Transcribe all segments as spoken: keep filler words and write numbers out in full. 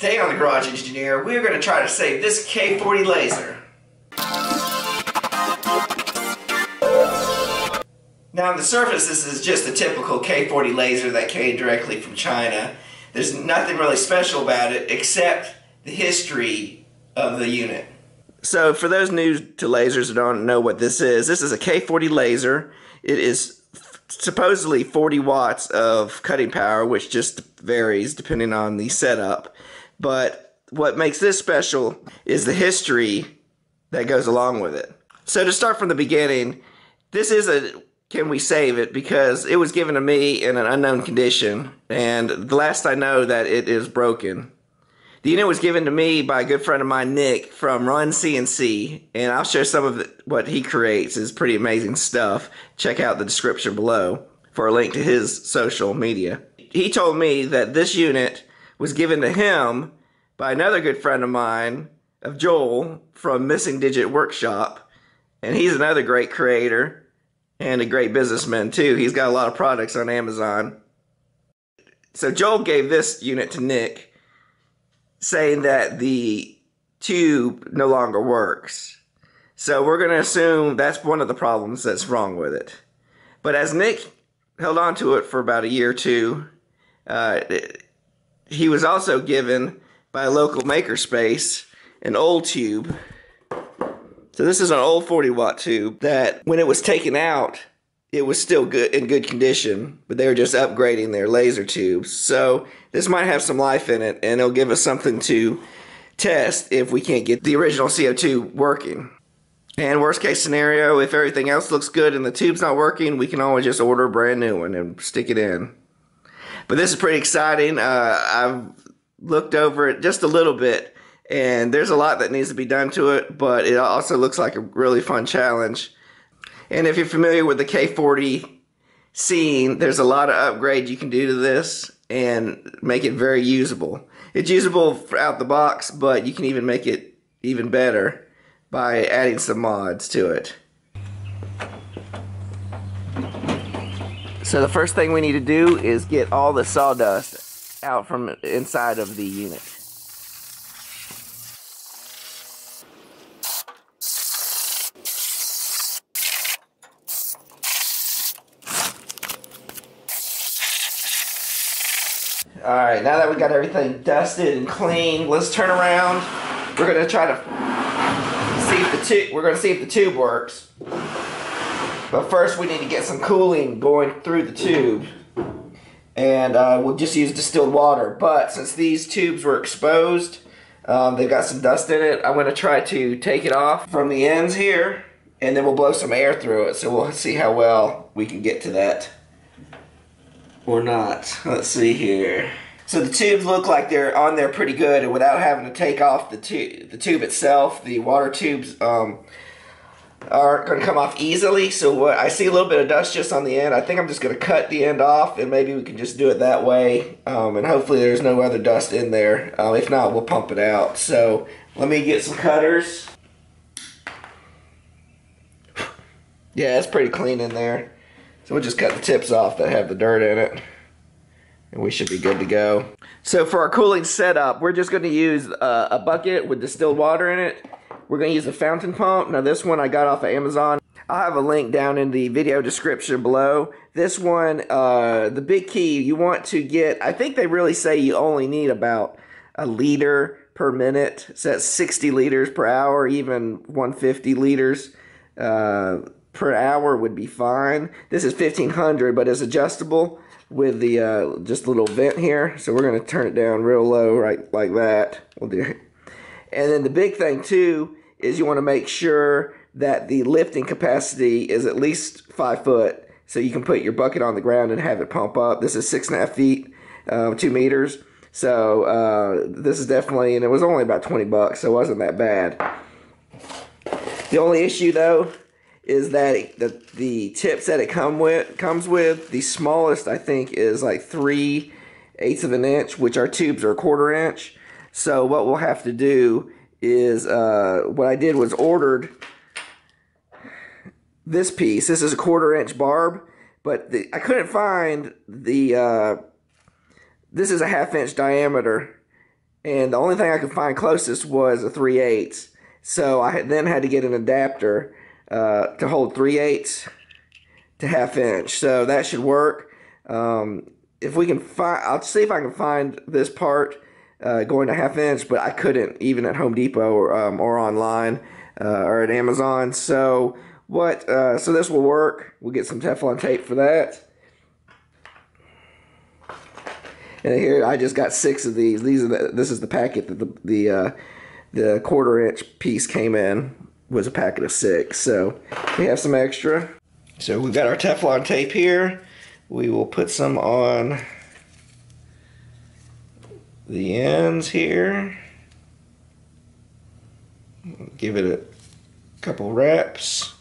Today on The Garage Engineer, we're going to try to save this K forty laser. Now on the surface, this is just a typical K forty laser that came directly from China. There's nothing really special about it except the history of the unit. So for those new to lasers who don't know what this is, this is a K forty laser. It is supposedly forty watts of cutting power, which just varies depending on the setup. But what makes this special is the history that goes along with it. So to start from the beginning, this is a can we save it, because it was given to me in an unknown condition, and the last I know that it is broken. The unit was given to me by a good friend of mine, Nick, from Run C N C, and I'll show some of the, what he creates. It's pretty amazing stuff. Check out the description below for a link to his social media. He told me that this unit was given to him by another good friend of mine, of Joel, from Missing Digit Workshop, and he's another great creator and a great businessman, too. He's got a lot of products on Amazon. So Joel gave this unit to Nick, saying that the tube no longer works. So we're going to assume that's one of the problems that's wrong with it. But as Nick held on to it for about a year or two, uh, it, he was also given by a local makerspace an old tube. So this is an old forty watt tube that when it was taken out, it was still good in good condition, but they were just upgrading their laser tubes. So this might have some life in it, and it'll give us something to test if we can't get the original C O two working. And worst case scenario, if everything else looks good and the tube's not working, we can always just order a brand new one and stick it in. But this is pretty exciting. Uh, I've looked over it just a little bit, and there's a lot that needs to be done to it, but it also looks like a really fun challenge. And if you're familiar with the K forty scene, there's a lot of upgrades you can do to this and make it very usable. It's usable out the box, but you can even make it even better by adding some mods to it. So the first thing we need to do is get all the sawdust out from inside of the unit. Alright, now that we got everything dusted and clean, let's turn around. We're going to try to see if the tube, we're going to see if the tube works. But first we need to get some cooling going through the tube. And uh, we'll just use distilled water. But since these tubes were exposed, um, they've got some dust in it, I'm going to try to take it off from the ends here. And then we'll blow some air through it, so we'll see how well we can get to that. Or not. Let's see here. So the tubes look like they're on there pretty good, and without having to take off the tube, the tube itself, the water tubes um, aren't going to come off easily. So what, I see a little bit of dust just on the end. I think I'm just going to cut the end off, and maybe we can just do it that way. Um, and hopefully there's no other dust in there. Uh, if not, we'll pump it out. So let me get some cutters. Yeah, it's pretty clean in there. So we'll just cut the tips off that have the dirt in it, and we should be good to go. So for our cooling setup, we're just going to use uh, a bucket with distilled water in it. We're going to use a fountain pump. Now this one I got off of Amazon. I'll have a link down in the video description below. This one, uh, the big key, you want to get, I think they really say you only need about a liter per minute. So that's sixty liters per hour, even one hundred fifty liters. Uh, per hour would be fine. This is fifteen hundred, but it's adjustable with the uh, just little vent here. So we're going to turn it down real low, right like that. We'll do it. And then the big thing too is you want to make sure that the lifting capacity is at least five foot, so you can put your bucket on the ground and have it pump up. This is six and a half feet, uh, two meters. So uh, this is definitely, and it was only about twenty bucks, so it wasn't that bad. The only issue though is that it, the, the tips that it come with, comes with, the smallest I think is like three eighths of an inch, which our tubes are a quarter inch. So what we'll have to do is, uh, what I did was ordered this piece. This is a quarter inch barb, but the, I couldn't find the, uh, this is a half inch diameter and the only thing I could find closest was a three eighths. So I then had to get an adapter uh, to hold three eighths to half inch. So that should work. Um, if we can find, I'll see if I can find this part uh, going to half inch, but I couldn't even at Home Depot or, um, or online uh, or at Amazon. So what? Uh, so this will work. We'll get some Teflon tape for that. And here I just got six of these. These are the, this is the packet that the the uh, the quarter inch piece came in, was a packet of six. So we have some extra. So we've got our Teflon tape here. We will put some on the ends here. Give it a couple reps.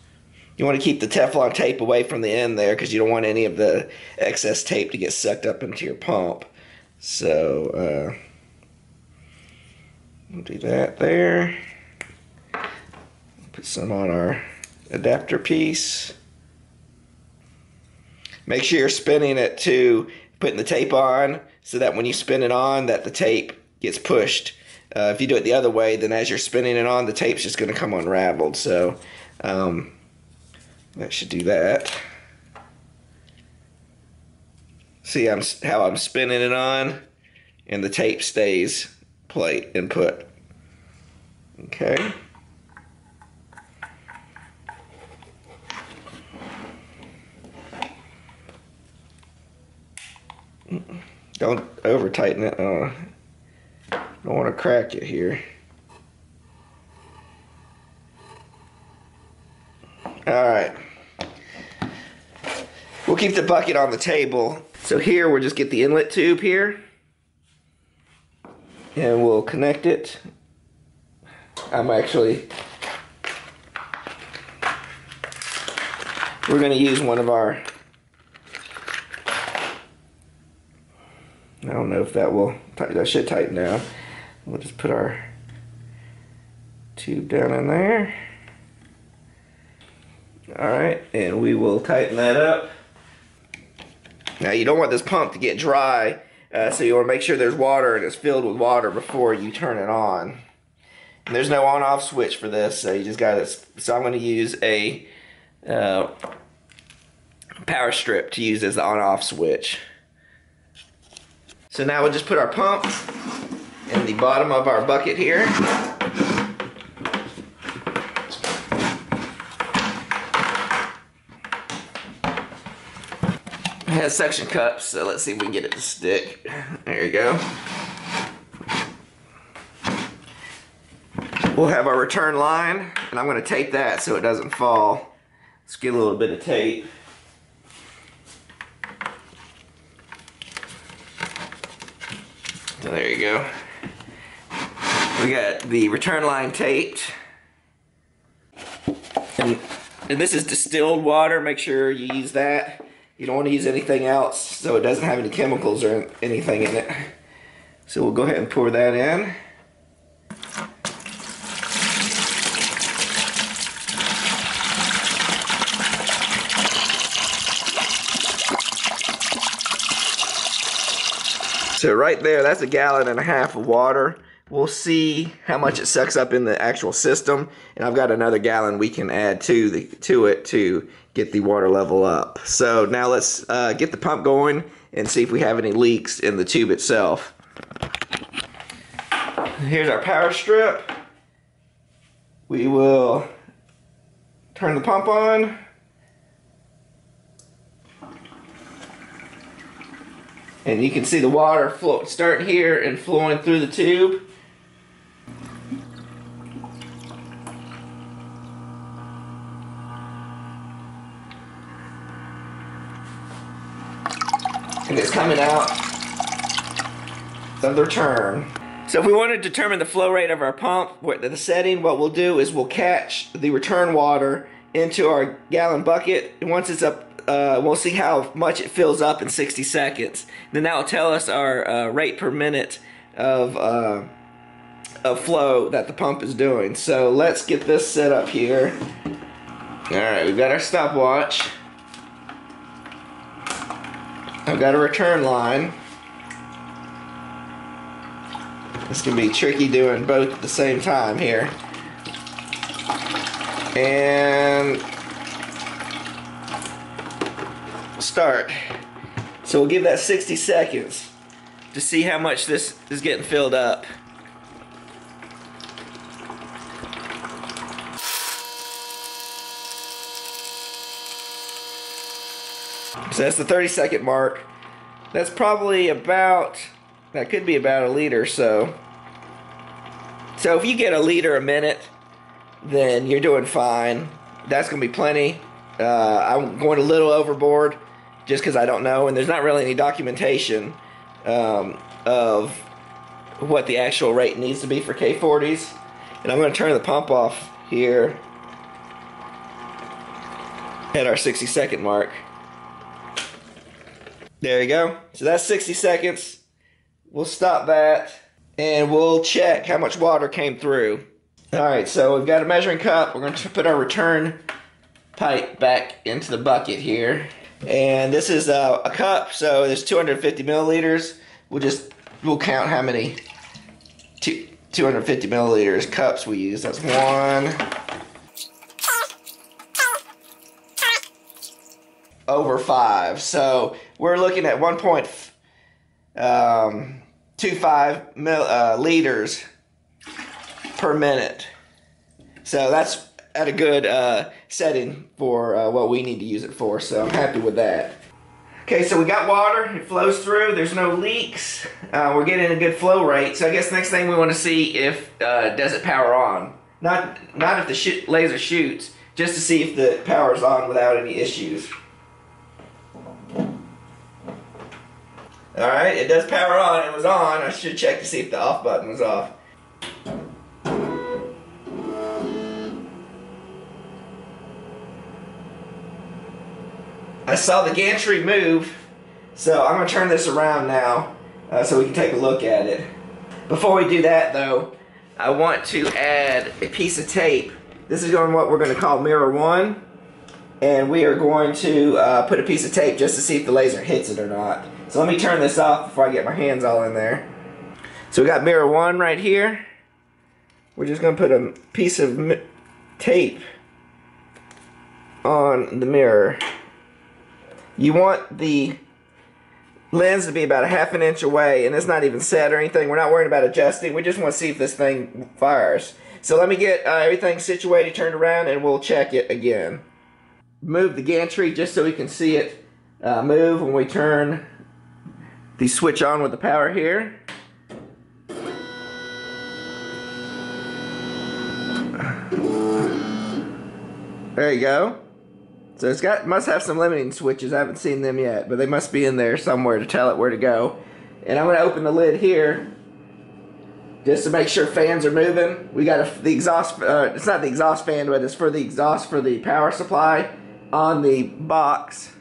You want to keep the Teflon tape away from the end there because you don't want any of the excess tape to get sucked up into your pump. So uh, we'll do that there. Put some on our adapter piece. Make sure you're spinning it to putting the tape on so that when you spin it on that the tape gets pushed. Uh, if you do it the other way, then as you're spinning it on, the tape's just going to come unraveled. So um, that should do that. See I'm, how I'm spinning it on, and the tape stays plate and put. Okay. Don't over tighten it. I don't, don't want to crack it here. Alright. We'll keep the bucket on the table. So here we'll just get the inlet tube here. And we'll connect it. I'm actually... We're going to use one of our... I don't know if that will, that should tighten down. We'll just put our tube down in there. Alright, and we will tighten that up. Now you don't want this pump to get dry, uh, so you want to make sure there's water and it's filled with water before you turn it on. And there's no on-off switch for this, so you just got to, so I'm going to use a uh, power strip to use as the on-off switch. So now we'll just put our pump in the bottom of our bucket here. It has suction cups, so let's see if we can get it to stick. There you go. We'll have our return line, and I'm going to tape that so it doesn't fall. Let's get a little bit of tape. So there you go. We got the return line taped. And, and this is distilled water. Make sure you use that. You don't want to use anything else so it doesn't have any chemicals or anything in it. So we'll go ahead and pour that in. So right there, that's a gallon and a half of water. We'll see how much it sucks up in the actual system, and I've got another gallon we can add to the to it to get the water level up. So now let's uh, get the pump going and see if we have any leaks in the tube itself. Here's our power strip. We will turn the pump on. And you can see the water flow, start here and flowing through the tube. And it's coming out the return. So if we want to determine the flow rate of our pump, the setting, what we'll do is we'll catch the return water into our gallon bucket, and once it's up, Uh, we'll see how much it fills up in sixty seconds. Then that will tell us our uh, rate per minute of, uh, of flow that the pump is doing. So let's get this set up here. Alright, we've got our stopwatch. I've got a return line. It's gonna be tricky doing both at the same time here. And start. So we'll give that sixty seconds to see how much this is getting filled up. So that's the thirty second mark. That's probably about, that could be about a liter, so. So if you get a liter a minute, then you're doing fine. That's gonna be plenty. Uh, I'm going a little overboard just because I don't know, and there's not really any documentation um, of what the actual rate needs to be for K forties. And I'm gonna turn the pump off here at our sixty second mark. There you go. So that's sixty seconds. We'll stop that and we'll check how much water came through. Alright, so we've got a measuring cup. We're going to put our return pipe back into the bucket here. And this is a, a cup, so there's two hundred fifty milliliters. We'll just, we'll count how many two, two hundred fifty milliliters cups we use. That's one. Over five, so we're looking at one point two five mil, uh, liters per minute. So that's at a good uh, setting for uh, what we need to use it for. So I'm happy with that. Okay, so we got water. It flows through. There's no leaks. Uh, we're getting a good flow rate. So I guess the next thing we want to see if uh, does it power on? Not not if the sh laser shoots, just to see if the power's on without any issues. Alright, it does power on. It was on. I should check to see if the off button was off. I saw the gantry move, so I'm going to turn this around now uh, so we can take a look at it. Before we do that, though, I want to add a piece of tape. This is going what we're going to call mirror one, and we are going to uh, put a piece of tape just to see if the laser hits it or not. So let me turn this off before I get my hands all in there. So we got mirror one right here. We're just going to put a piece of mi tape on the mirror. You want the lens to be about a half an inch away, and it's not even set or anything. We're not worrying about adjusting. We just want to see if this thing fires. So let me get uh, everything situated, turned around, and we'll check it again. Move the gantry just so we can see it uh, move when we turn the switch on with the power here. There you go. So it's got, must have some limiting switches. I haven't seen them yet, but they must be in there somewhere to tell it where to go. And I'm going to open the lid here just to make sure fans are moving. We got a, the exhaust, uh, it's not the exhaust fan, but it's for the exhaust for the power supply on the box.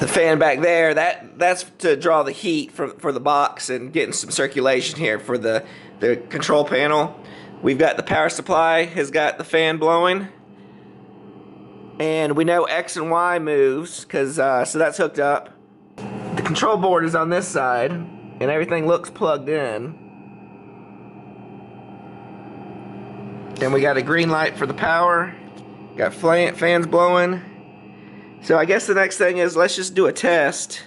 The fan back there, that that's to draw the heat for, for the box and getting some circulation here for the, the control panel. We've got the power supply has got the fan blowing. And we know X and Y moves, cause uh, so that's hooked up. The control board is on this side, and everything looks plugged in. And we got a green light for the power. Got fans blowing. So I guess the next thing is, let's just do a test.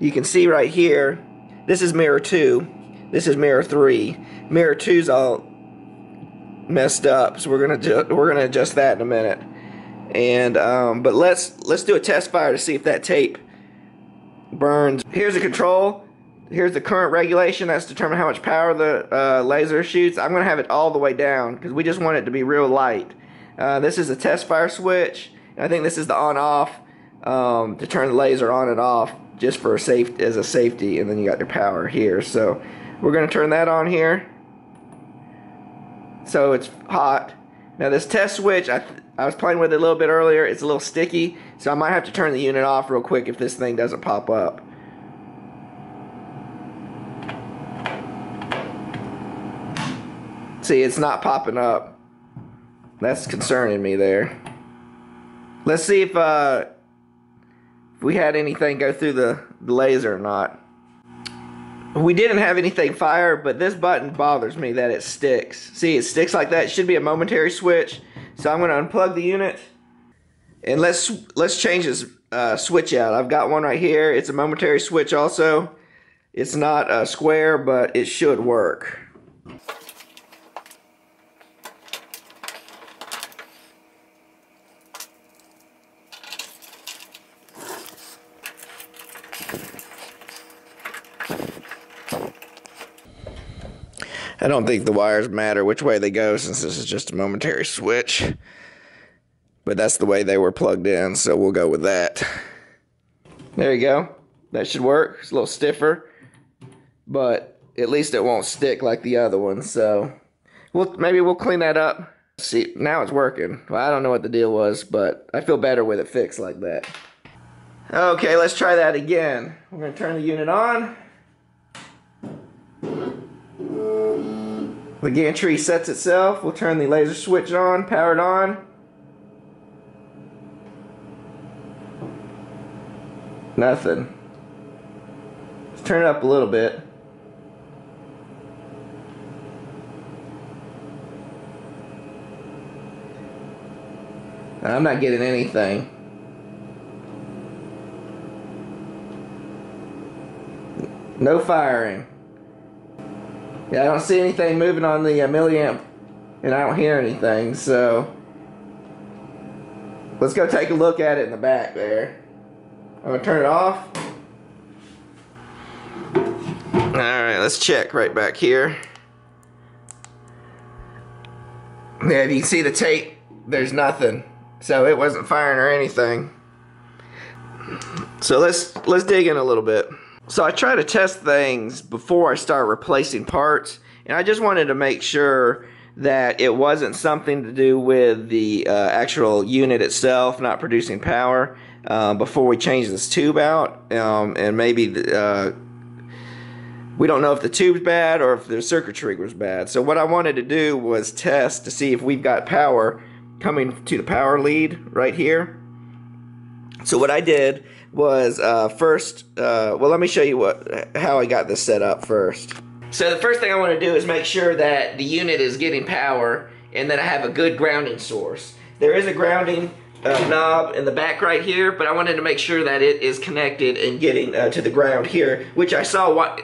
You can see right here, this is mirror two, this is mirror three. Mirror two's all messed up, so we're gonna we're gonna adjust that in a minute. And um, but let's let's do a test fire to see if that tape burns. Here's the control. Here's the current regulation. That's determined how much power the uh, laser shoots. I'm gonna have it all the way down because we just want it to be real light. Uh, this is a test fire switch. And I think this is the on-off um, to turn the laser on and off, just for a safe as a safety. And then you got your power here. So we're gonna turn that on here. So it's hot. Now this test switch, I. Th I was playing with it a little bit earlier. It's a little sticky, so I might have to turn the unit off real quick if this thing doesn't pop up. See, it's not popping up. That's concerning me there. Let's see if, uh, if we had anything go through the, the laser or not. We didn't have anything fire, but this button bothers me that it sticks. See, it sticks like that. It should be a momentary switch. So I'm going to unplug the unit. And let's let's change this uh, switch out. I've got one right here. It's a momentary switch also. It's not a square, but it should work. I don't think the wires matter which way they go since this is just a momentary switch. But that's the way they were plugged in, so we'll go with that. There you go. That should work. It's a little stiffer, but at least it won't stick like the other one, so we'll, maybe we'll clean that up. See, now it's working. Well, I don't know what the deal was, but I feel better with it fixed like that. Okay, let's try that again. We're going to turn the unit on. The gantry sets itself. We'll turn the laser switch on, powered on. Nothing. Let's turn it up a little bit. I'm not getting anything. No firing. Yeah, I don't see anything moving on the uh, milliamp, and I don't hear anything, so let's go take a look at it in the back there. I'm going to turn it off. Alright, let's check right back here. Yeah, if you can see the tape, there's nothing. So it wasn't firing or anything. So let's, let's dig in a little bit. So I try to test things before I start replacing parts, and I just wanted to make sure that it wasn't something to do with the uh, actual unit itself not producing power uh, before we change this tube out, um, and maybe the, uh, we don't know if the tube's bad or if the circuitry was bad. So what I wanted to do was test to see if we've got power coming to the power lead right here. So what I did was uh, first, uh, well let me show you what how I got this set up first. So the first thing I want to do is make sure that the unit is getting power and that I have a good grounding source. There is a grounding uh, knob in the back right here, but I wanted to make sure that it is connected and getting uh, to the ground here, which I saw what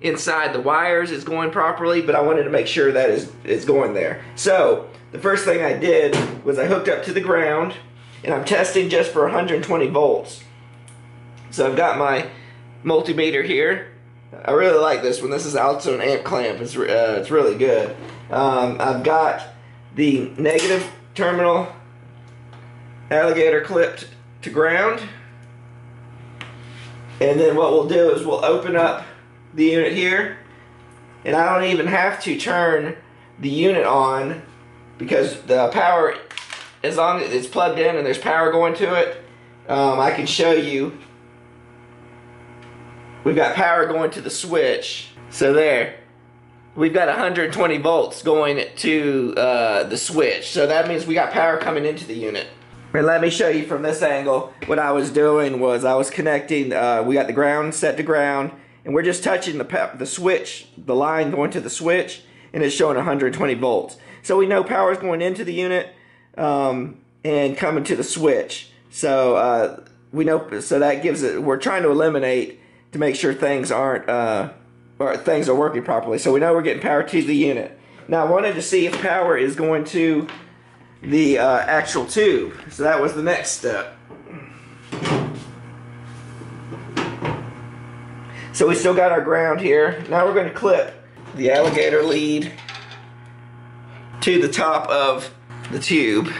inside the wires is going properly, but I wanted to make sure that is it's going there. So the first thing I did was I hooked up to the ground. And I'm testing just for one hundred twenty volts. So I've got my multimeter here. I really like this one. This is also an amp clamp. It's, uh, it's really good. Um, I've got the negative terminal alligator clipped to ground. And then what we'll do is we'll open up the unit here. And I don't even have to turn the unit on because the power, as long as it's plugged in and there's power going to it, um, I can show you we've got power going to the switch. So there, we've got one hundred twenty volts going to uh, the switch. So that means we got power coming into the unit. And let me show you from this angle what I was doing was I was connecting, uh, we got the ground set to ground, and we're just touching the, the switch, the line going to the switch, and it's showing one hundred twenty volts. So we know power is going into the unit. Um, and coming to the switch, so uh, we know. So that gives it. We're trying to eliminate to make sure things aren't uh, or things are working properly. So we know we're getting power to the unit. Now I wanted to see if power is going to the uh, actual tube. So that was the next step. So we still got our ground here. Now we're going to clip the alligator lead to the top of the tube.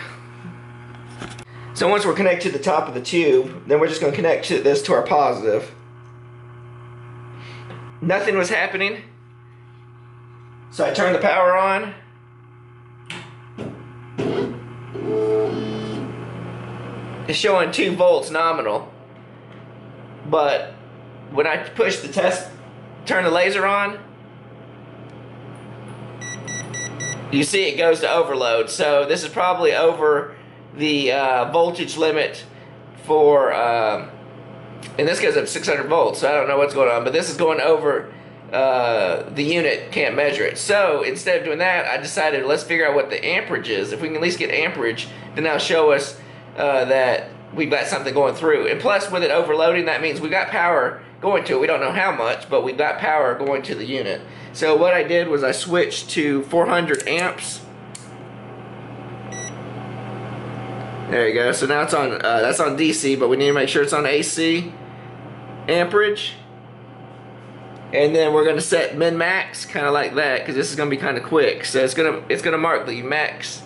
So once we're connected to the top of the tube, then we're just going to connect this to our positive. Nothing was happening, so I turned the power on. It's showing two volts nominal, but when I push the test, turn the laser on, you see it goes to overload. So this is probably over the uh, voltage limit for, um, and this goes up six hundred volts, so I don't know what's going on, but this is going over uh, the unit can't measure it. So instead of doing that, I decided let's figure out what the amperage is. If we can at least get amperage, then that'll show us uh, that we've got something going through. And plus, with it overloading, that means we've got power going to it. We don't know how much, but we've got power going to the unit. So what I did was I switched to four hundred amps. There you go. So now it's on, uh, that's on D C, but we need to make sure it's on A C amperage. And then we're going to set min max, kind of like that, because this is going to be kind of quick. So it's going to it's going to mark the max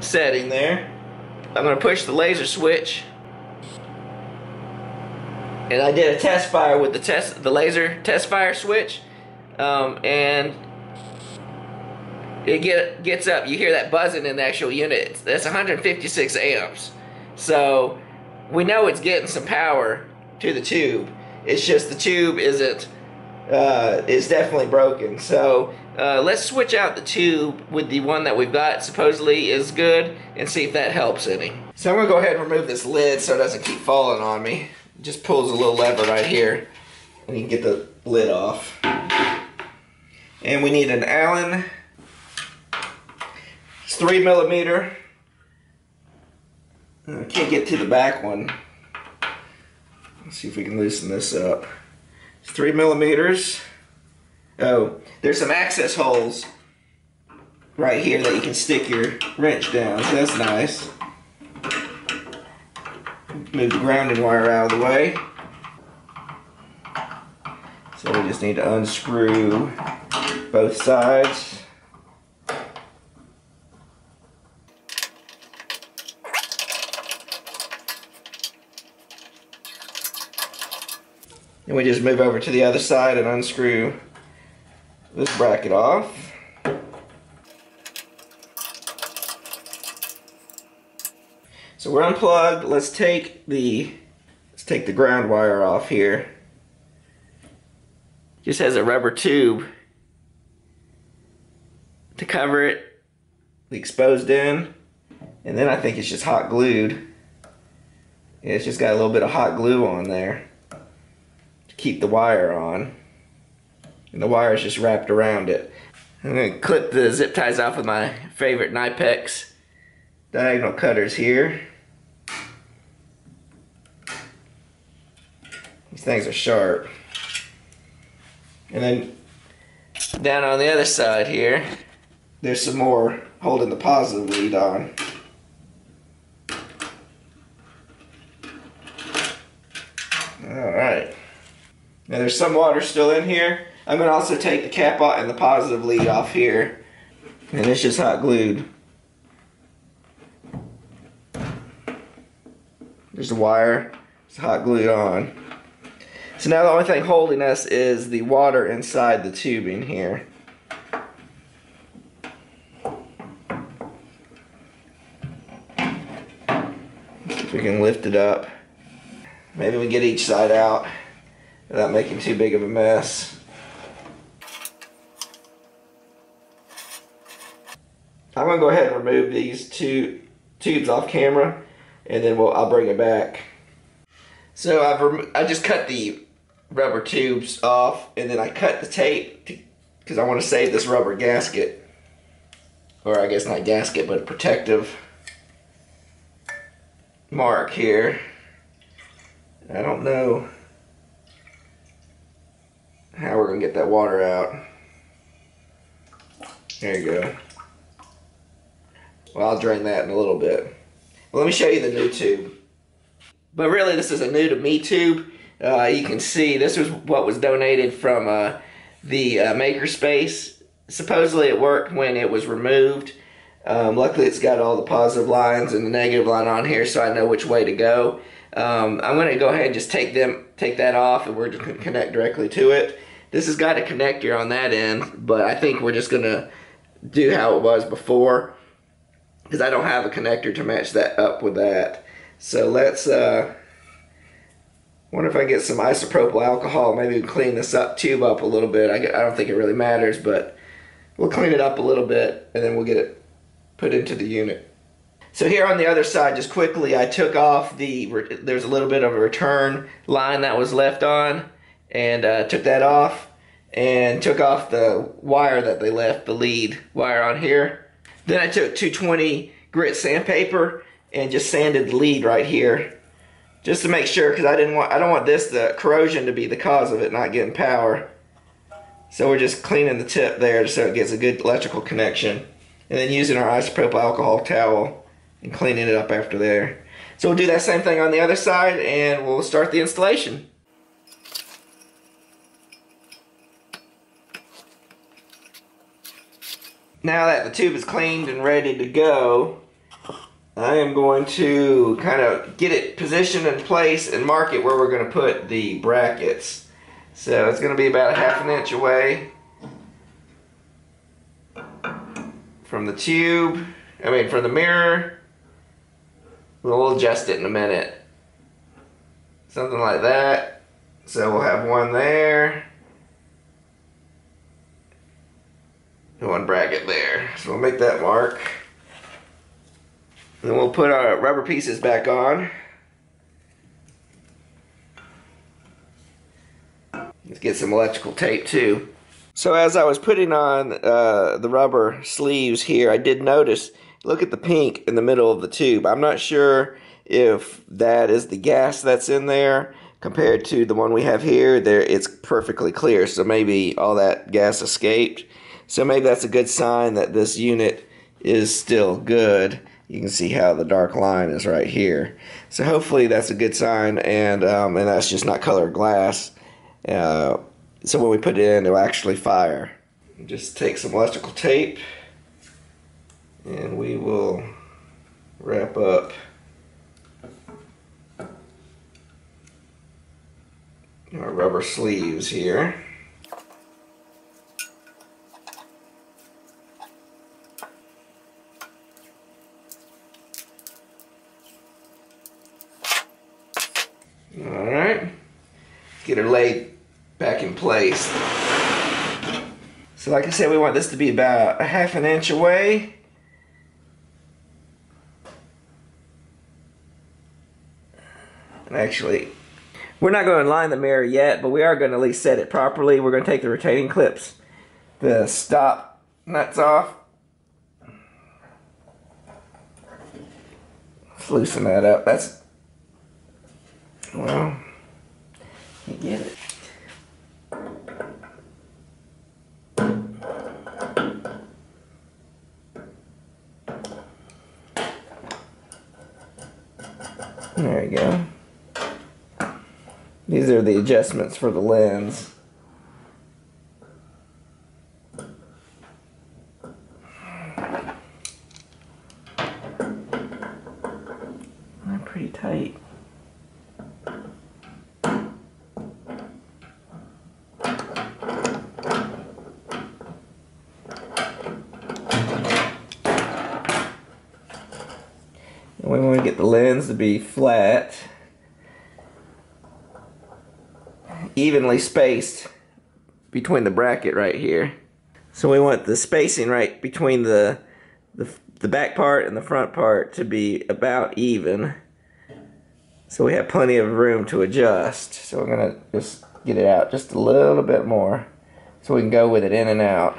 setting there. I'm going to push the laser switch. And I did a test fire with the test the laser test fire switch, um, and it get, gets up. You hear that buzzing in the actual unit. That's one hundred fifty-six amps. So we know it's getting some power to the tube. It's just the tube isn't, uh, is definitely broken. So uh, let's switch out the tube with the one that we've got supposedly is good and see if that helps any. So I'm going to go ahead and remove this lid so it doesn't keep falling on me. It just pulls a little lever right here and you can get the lid off. And we need an Allen. It's three millimeter. I can't get to the back one. Let's see if we can loosen this up. It's three millimeters. Oh, there's some access holes right here that you can stick your wrench down, so that's nice. Move the grounding wire out of the way. So we just need to unscrew both sides. And we just move over to the other side and unscrew this bracket off. So we're unplugged. Let's take the let's take the ground wire off here. It just has a rubber tube to cover it, the exposed end, and then I think it's just hot glued. Yeah, it's just got a little bit of hot glue on there to keep the wire on, and the wire is just wrapped around it. I'm going to clip the zip ties off with my favorite Nipex diagonal cutters here. These things are sharp. And then down on the other side here, there's some more holding the positive lead on. Alright. Now there's some water still in here. I'm going to also take the cap off and the positive lead off here. And it's just hot glued. There's the wire. It's hot glued on. So now the only thing holding us is the water inside the tubing here. See if we can lift it up. Maybe we get each side out without making too big of a mess. I'm going to go ahead and remove these two tubes off camera. And then we'll, I'll bring it back. So I've rem I just cut the rubber tubes off, and then I cut the tape because I want to save this rubber gasket, or I guess not gasket, but a protective mark here. I don't know how we're gonna get that water out. There you go. Well, I'll drain that in a little bit. Let me show you the new tube. But really, this is a new to me tube. Uh, you can see this was what was donated from uh, the uh, makerspace. Supposedly it worked when it was removed. Um, luckily it's got all the positive lines and the negative line on here, so I know which way to go. Um, I'm going to go ahead and just take them, take that off, and we're just going to connect directly to it. This has got a connector on that end, but I think we're just going to do how it was before, because I don't have a connector to match that up with that. So let's, uh, wonder if I get some isopropyl alcohol, maybe we clean this up, tube up a little bit. I, I don't think it really matters, but we'll clean it up a little bit and then we'll get it put into the unit. So here on the other side, just quickly, I took off the, there's a little bit of a return line that was left on, and uh, took that off and took off the wire that they left, the lead wire on here. Then I took two twenty grit sandpaper and just sanded the lead right here, just to make sure, because I didn't want I don't want this the corrosion to be the cause of it not getting power. So we're just cleaning the tip there so it gets a good electrical connection, and then using our isopropyl alcohol towel and cleaning it up after there. So we'll do that same thing on the other side and we'll start the installation. Now that the tube is cleaned and ready to go, I am going to kind of get it positioned in place and mark it where we're going to put the brackets. So it's going to be about a half an inch away from the tube, I mean from the mirror. We'll adjust it in a minute. Something like that. So we'll have one there. One bracket there. So we'll make that mark. Then we'll put our rubber pieces back on. Let's get some electrical tape too. So as I was putting on uh, the rubber sleeves here, I did notice, look at the pink in the middle of the tube. I'm not sure if that is the gas that's in there compared to the one we have here. There, it's perfectly clear, so maybe all that gas escaped. So maybe that's a good sign that this unit is still good. You can see how the dark line is right here. So hopefully that's a good sign, and um, and that's just not colored glass. Uh, so when we put it in, it'll actually fire. Just take some electrical tape, and we will wrap up our rubber sleeves here. Get her laid back in place. So like I said, we want this to be about a half an inch away. And actually, we're not going to line the mirror yet, but we are going to at least set it properly. We're going to take the retaining clips, the stop nuts off. Let's loosen that up. That's, well, you get it. There we go. These are the adjustments for the lens. They're pretty tight. We want to get the lens to be flat, evenly spaced between the bracket right here. So we want the spacing right between the, the, the back part and the front part to be about even. So we have plenty of room to adjust. So we're going to just get it out just a little bit more so we can go with it in and out.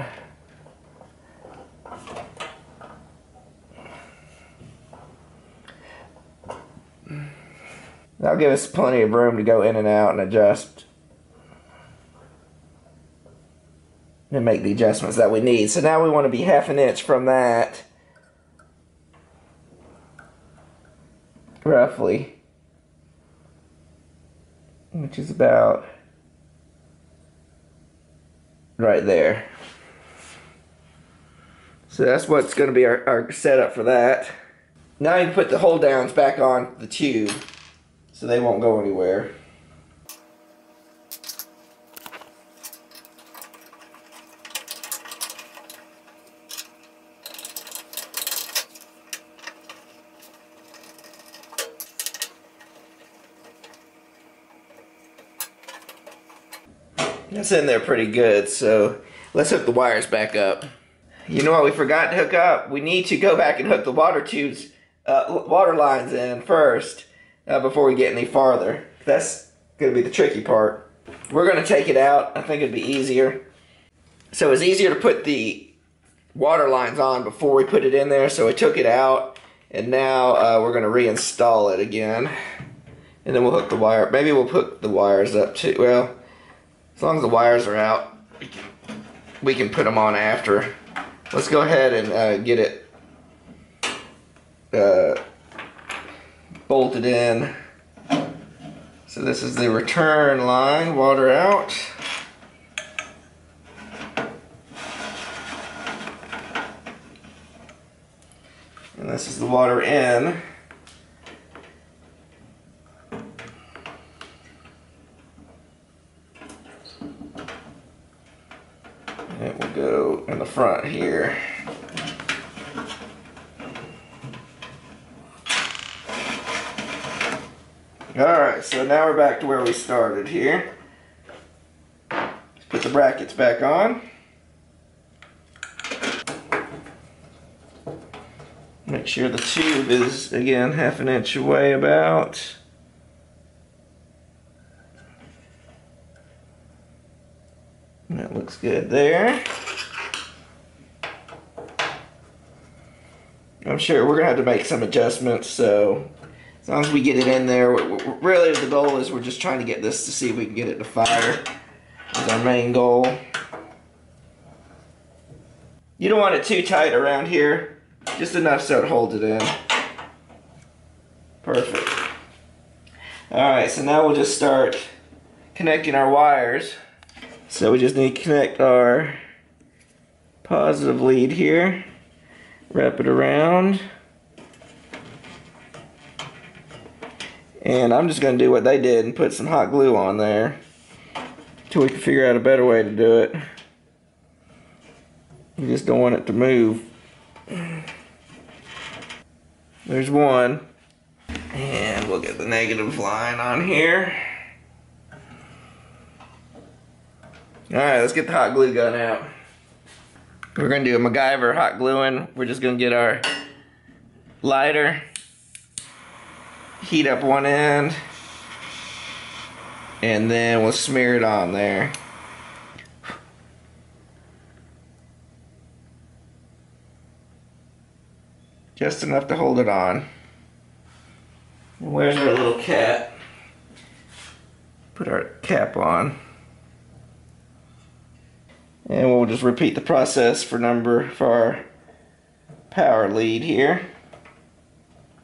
That'll give us plenty of room to go in and out and adjust and make the adjustments that we need. So now we want to be half an inch from that, roughly, which is about right there. So that's what's going to be our, our setup for that. Now you can put the hold downs back on the tube, so they won't go anywhere. That's in there pretty good, so let's hook the wires back up. You know what we forgot to hook up? We need to go back and hook the water tubes, uh, water lines in first. Uh, before we get any farther. That's going to be the tricky part. We're going to take it out. I think it'd be easier. So it's easier to put the water lines on before we put it in there, so I took it out, and now uh, we're going to reinstall it again, and then we'll hook the wire. Maybe we'll put the wires up too. Well, as long as the wires are out, we can, we can put them on after. Let's go ahead and uh, get it uh, bolted in. So this is the return line, water out. And this is the water in. And it will go in the front here. Alright, so now we're back to where we started here. Let's put the brackets back on. Make sure the tube is, again, half an inch away about. And that looks good there. I'm sure we're going to have to make some adjustments, so as long as we get it in there, really the goal is we're just trying to get this to see if we can get it to fire. That's our main goal. You don't want it too tight around here. Just enough so it holds it in. Perfect. Alright, so now we'll just start connecting our wires. So we just need to connect our positive lead here. Wrap it around. And I'm just going to do what they did and put some hot glue on there until we can figure out a better way to do it. You just don't want it to move. There's one, and we'll get the negative line on here. Alright, let's get the hot glue gun out. We're going to do a MacGyver hot gluing. We're just going to get our lighter, heat up one end, and then we'll smear it on there. Just enough to hold it on. Where's our little cat? Put our cap on. And we'll just repeat the process for number for our power lead here.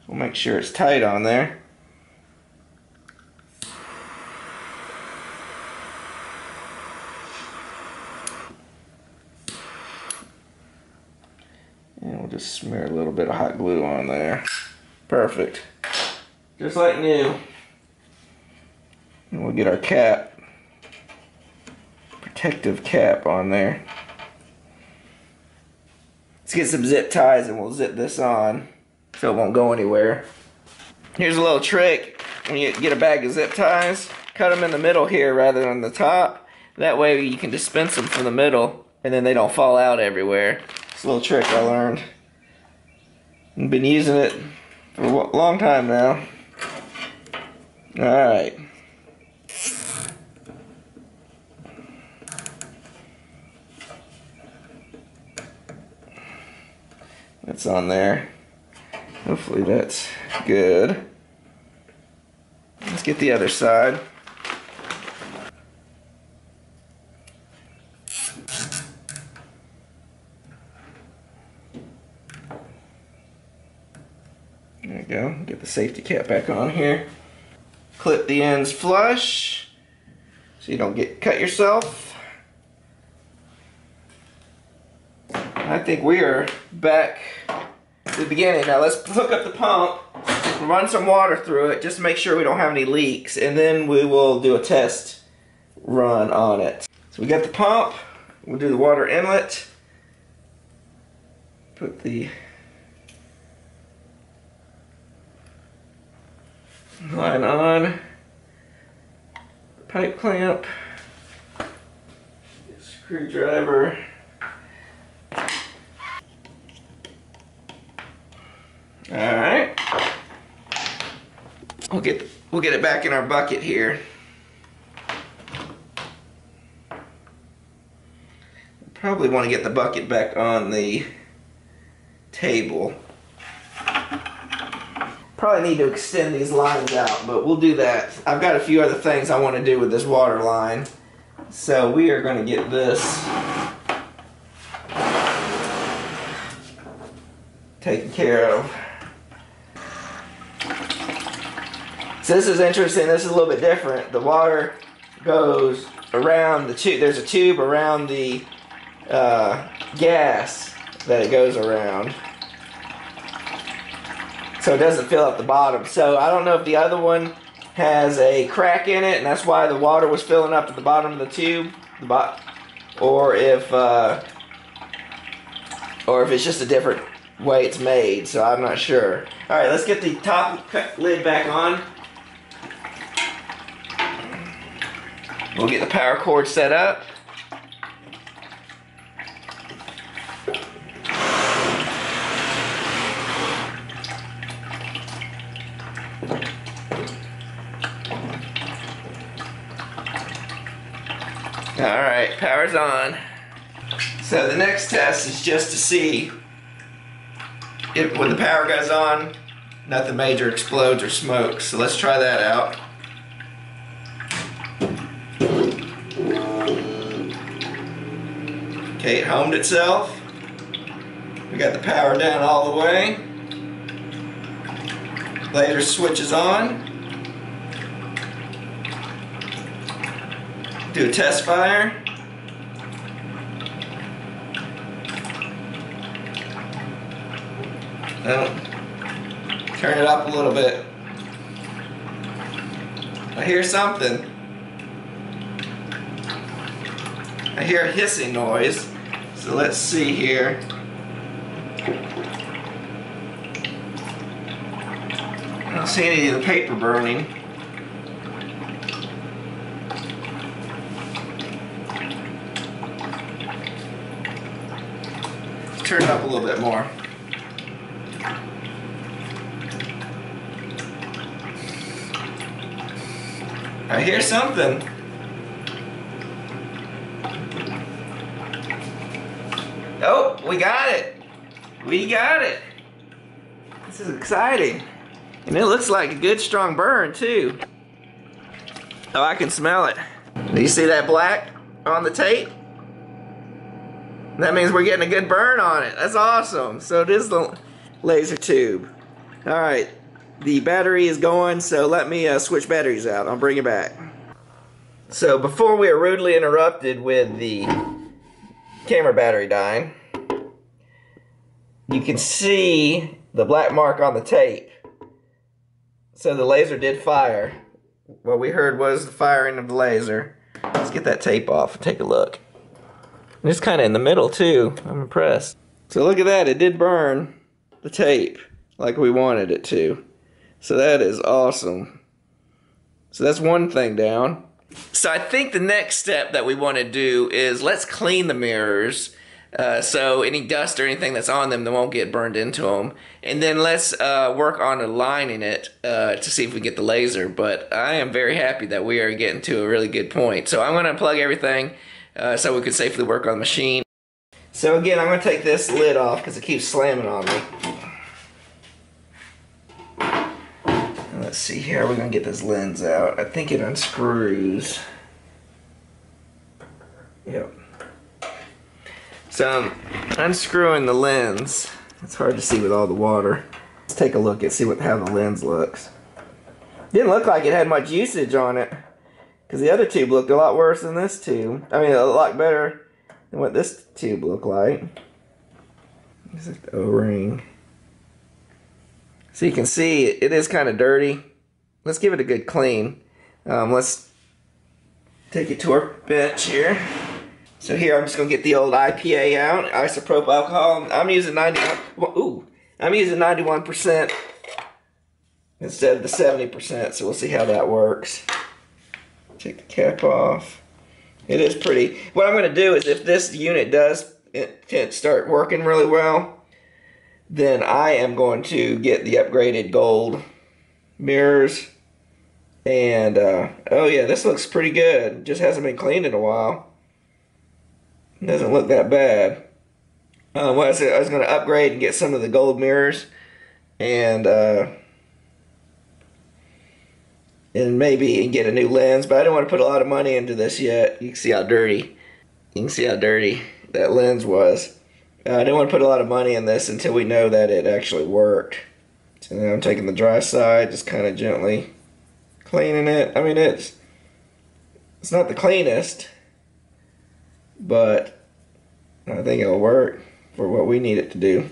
We'll make sure it's tight on there. Just smear a little bit of hot glue on there. Perfect. Just like new. And we'll get our cap, protective cap on there. Let's get some zip ties and we'll zip this on so it won't go anywhere. Here's a little trick. When you get a bag of zip ties, cut them in the middle here rather than the top. That way you can dispense them from the middle and then they don't fall out everywhere. It's a little trick I learned. I've been using it for a long time now. Alright. That's on there. Hopefully that's good. Let's get the other side. There we go. Get the safety cap back on here. Clip the ends flush so you don't get cut yourself. I think we are back to the beginning. Now let's hook up the pump, run some water through it just to make sure we don't have any leaks, and then we will do a test run on it. So we got the pump. We'll do the water inlet. Put the line on, pipe clamp, screwdriver, alright, we'll get, we'll get it back in our bucket here. probably want to get the bucket back on the table. Probably need to extend these lines out, but we'll do that. I've got a few other things I want to do with this water line. So we are going to get this taken care of. So this is interesting. This is a little bit different. The water goes around the tube. There's a tube around the uh, gas that it goes around. So it doesn't fill up the bottom. So I don't know if the other one has a crack in it, and that's why the water was filling up at the bottom of the tube, the bot or if uh, or if it's just a different way it's made. So I'm not sure. All right, let's get the top lid back on. We'll get the power cord set up. Alright, power's on. So the next test is just to see if when the power goes on, nothing major explodes or smokes. So let's try that out. Okay, it homed itself. We got the power down all the way. Later switches on. Do a test fire. Well, turn it up a little bit. I hear something. I hear a hissing noise. So let's see here. I don't see any of the paper burning. Turn it up a little bit more. I hear something. Oh, we got it. We got it. This is exciting. And it looks like a good strong burn too. Oh, I can smell it. Do you see that black on the tape? That means we're getting a good burn on it. That's awesome. So it is the laser tube. All right, the battery is going, so let me uh, switch batteries out. I'll bring it back. So before we were rudely interrupted with the camera battery dying, you can see the black mark on the tape. So the laser did fire. What we heard was the firing of the laser. Let's get that tape off and take a look. It's kind of in the middle too. I'm impressed. So look at that. It did burn the tape like we wanted it to. So that is awesome. So that's one thing down. So I think the next step that we want to do is let's clean the mirrors. Uh, so any dust or anything that's on them that won't get burned into them. And then let's uh, work on aligning it uh, to see if we get the laser. But I am very happy that we are getting to a really good point. So I'm going to unplug everything. Uh, so we could safely work on the machine. So again, I'm going to take this lid off because it keeps slamming on me. Let's see here, we're going to get this lens out. I think it unscrews. Yep. So I'm unscrewing the lens. It's hard to see with all the water. Let's take a look and see what how the lens looks. Didn't look like it had much usage on it, because the other tube looked a lot worse than this tube. I mean, a lot better than what this tube looked like. This is the O-ring. So you can see it is kind of dirty. Let's give it a good clean. Um, let's take it to our bench here. So here I'm just gonna get the old I P A out, isopropyl alcohol. I'm using ninety-one. Ooh, I'm using ninety-one percent instead of the seventy percent. So we'll see how that works. Take the cap off. It is pretty. What I'm going to do is if this unit does start working really well, then I am going to get the upgraded gold mirrors. And, uh, oh yeah, this looks pretty good. Just hasn't been cleaned in a while. It doesn't look that bad. Uh, what I said, I was going to upgrade and get some of the gold mirrors, and uh, and maybe and get a new lens. But I don't want to put a lot of money into this yet. You can see how dirty, you can see how dirty that lens was. Uh, I don't want to put a lot of money in this until we know that it actually worked. So now I'm taking the dry side, just kind of gently cleaning it. I mean, it's it's not the cleanest, but I think it'll work for what we need it to do.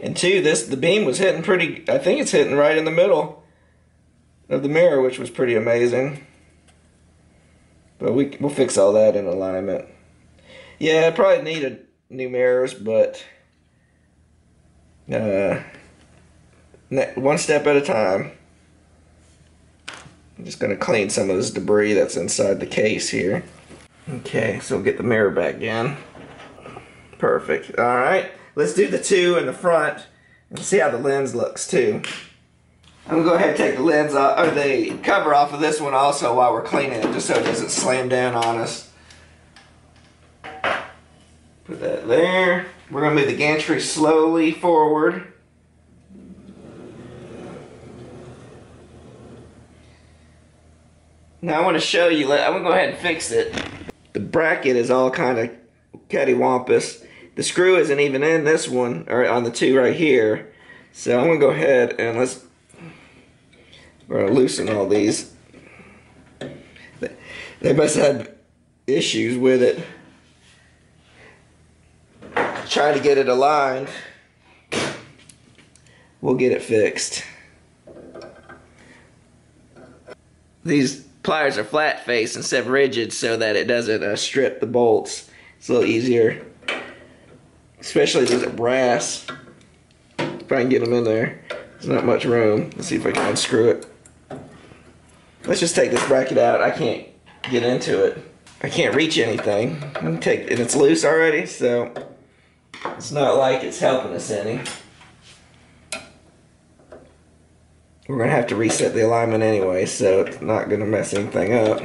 And two, this the beam was hitting pretty, I think it's hitting right in the middle of the mirror, which was pretty amazing. But we, we'll fix all that in alignment. Yeah, I probably needed new mirrors, but uh, one step at a time. I'm just going to clean some of this debris that's inside the case here. Okay, so we'll get the mirror back in. Perfect. Alright, let's do the two in the front and see how the lens looks too. I'm going to go ahead and take the lens off, or the cover off of this one also while we're cleaning it, just so it doesn't slam down on us. Put that there. We're going to move the gantry slowly forward. Now I want to show you, I'm going to go ahead and fix it. The bracket is all kind of cattywampus. The screw isn't even in this one, or on the two right here. So I'm going to go ahead and let's, we're going to loosen all these. They must have issues with it. Try to get it aligned. We'll get it fixed. These pliers are flat face instead of rigid, so that it doesn't uh, strip the bolts. It's a little easier, especially these are brass. If I can get them in there, there's not much room. Let's see if I can unscrew it. Let's just take this bracket out. I can't get into it. I can't reach anything. I'm gonna take, and it's loose already, so it's not like it's helping us any. We're going to have to reset the alignment anyway, so it's not going to mess anything up.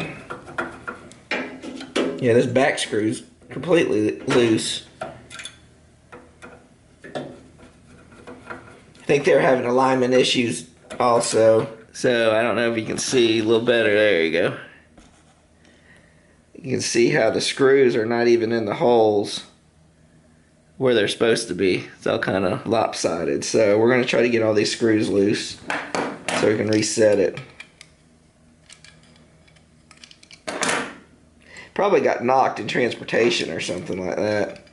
Yeah, this back screw's completely loose. I think they're having alignment issues also, so I don't know if you can see a little better. There you go. You can see how the screws are not even in the holes where they're supposed to be. It's all kind of lopsided, so we're going to try to get all these screws loose, so we can reset it. Probably got knocked in transportation or something like that.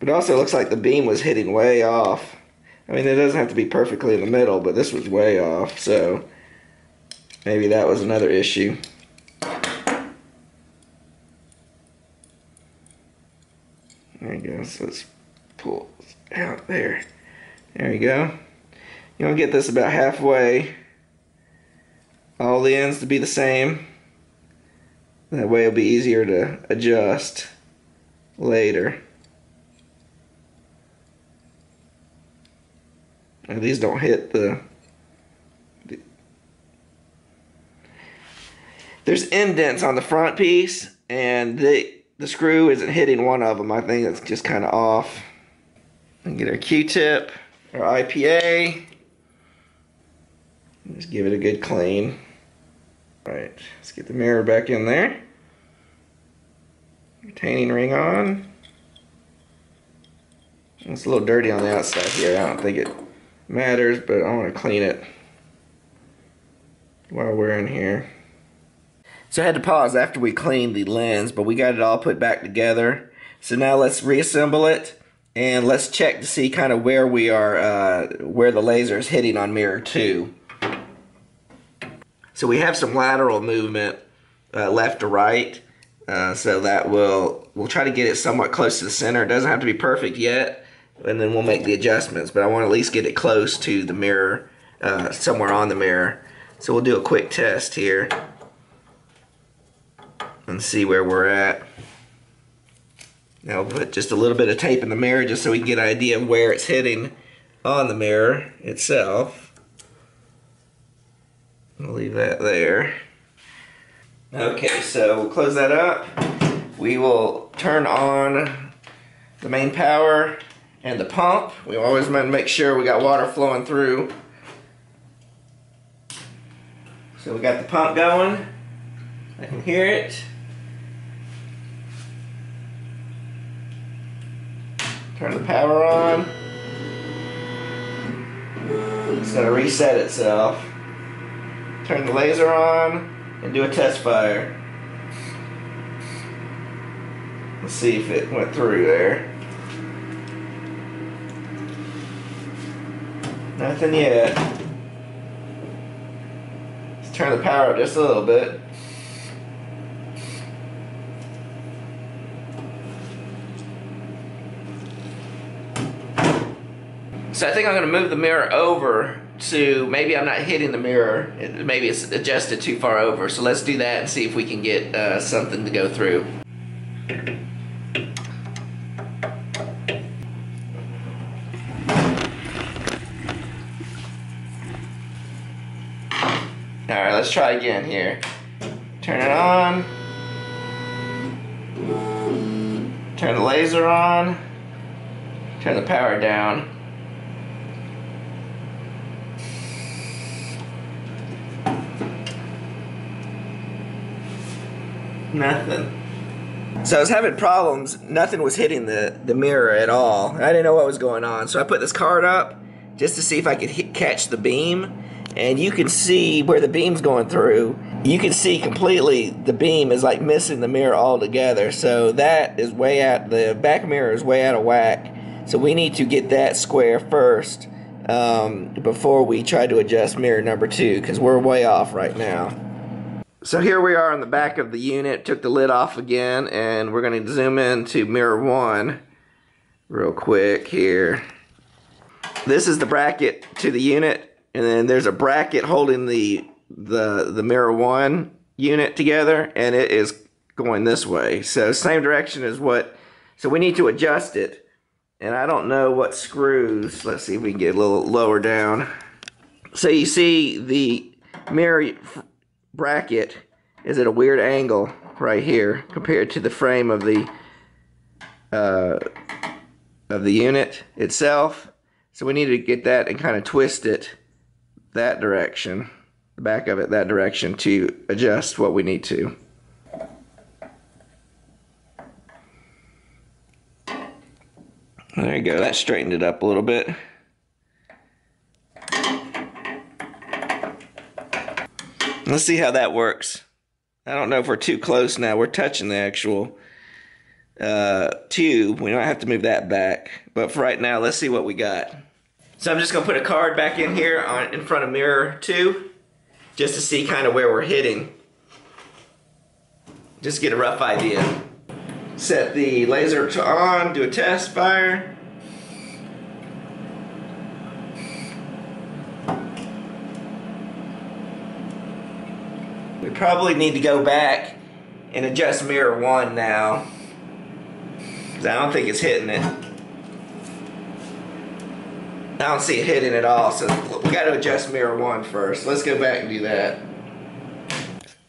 But it also looks like the beam was hitting way off. I mean, it doesn't have to be perfectly in the middle, but this was way off, so maybe that was another issue. There you go, so let's pull out there. There you go. You want to get this about halfway. All the ends to be the same. That way it'll be easier to adjust later. And these don't hit the, the... There's indents on the front piece, and the, the screw isn't hitting one of them. I think it's just kind of off. And get our Q-tip, our I P A, just give it a good clean. Alright, let's get the mirror back in there. Retaining ring on. It's a little dirty on the outside here. I don't think it matters, but I want to clean it while we're in here. So I had to pause after we cleaned the lens, but we got it all put back together. So now let's reassemble it. And let's check to see kind of where we are, uh, where the laser is hitting on mirror two. So we have some lateral movement uh, left to right, uh, so that will, we'll try to get it somewhat close to the center. It doesn't have to be perfect yet, and then we'll make the adjustments, but I want to at least get it close to the mirror, uh, somewhere on the mirror. So we'll do a quick test here and see where we're at. Now we'll put just a little bit of tape in the mirror just so we can get an idea of where it's hitting on the mirror itself. I'll leave that there. Okay, so we'll close that up. We will turn on the main power and the pump. We always want to make sure we got water flowing through. So we got the pump going. I can hear it. Turn the power on. It's going to reset itself. Turn the laser on and do a test fire. Let's see if it went through there. Nothing yet. Let's turn the power up just a little bit. So I think I'm going to move the mirror over to, maybe I'm not hitting the mirror, maybe it's adjusted too far over, so let's do that and see if we can get uh, something to go through. Alright, let's try again here. Turn it on. Turn the laser on. Turn the power down. Nothing. So I was having problems. Nothing was hitting the, the mirror at all. I didn't know what was going on. So I put this card up just to see if I could hit, catch the beam. And you can see where the beam's going through. You can see completely the beam is like missing the mirror altogether. So that is way out. The back mirror is way out of whack. So we need to get that square first um, before we try to adjust mirror number two, because we're way off right now. So here we are on the back of the unit, took the lid off again, and we're going to zoom in to mirror one real quick here. This is the bracket to the unit, and then there's a bracket holding the, the, the mirror one unit together, and it is going this way. So same direction as what, so we need to adjust it, and I don't know what screws, let's see if we can get a little lower down. So you see the mirror bracket is at a weird angle right here compared to the frame of the uh, of the unit itself, so we need to get that and kind of twist it that direction, the back of it that direction, to adjust what we need to. There you go, that straightened it up a little bit. Let's see how that works. I don't know if we're too close now. We're touching the actual uh, tube. We might have to move that back. But for right now, let's see what we got. So I'm just going to put a card back in here on, in front of mirror two, just to see kind of where we're hitting. Just get a rough idea. Set the laser to on, do a test fire. We probably need to go back and adjust mirror one now, because I don't think it's hitting it. I don't see it hitting at all, so we got to adjust mirror one first. Let's go back and do that.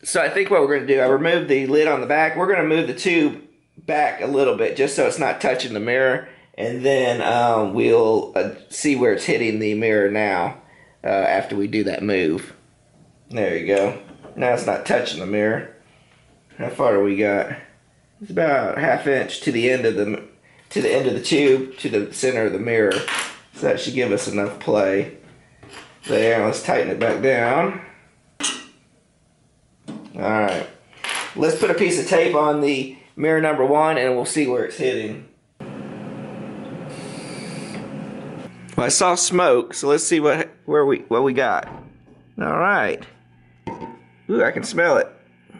So I think what we're going to do, I removed the lid on the back. We're going to move the tube back a little bit just so it's not touching the mirror, and then um, we'll uh, see where it's hitting the mirror now uh, after we do that move. There you go. Now it's not touching the mirror. How far do we got? It's about half inch to the end of the to the end of the tube to the center of the mirror. So that should give us enough play there. Let's tighten it back down. All right. Let's put a piece of tape on the mirror number one, and we'll see where it's hitting. Well, I saw smoke, so let's see what where we what we got. All right. Ooh, I can smell it.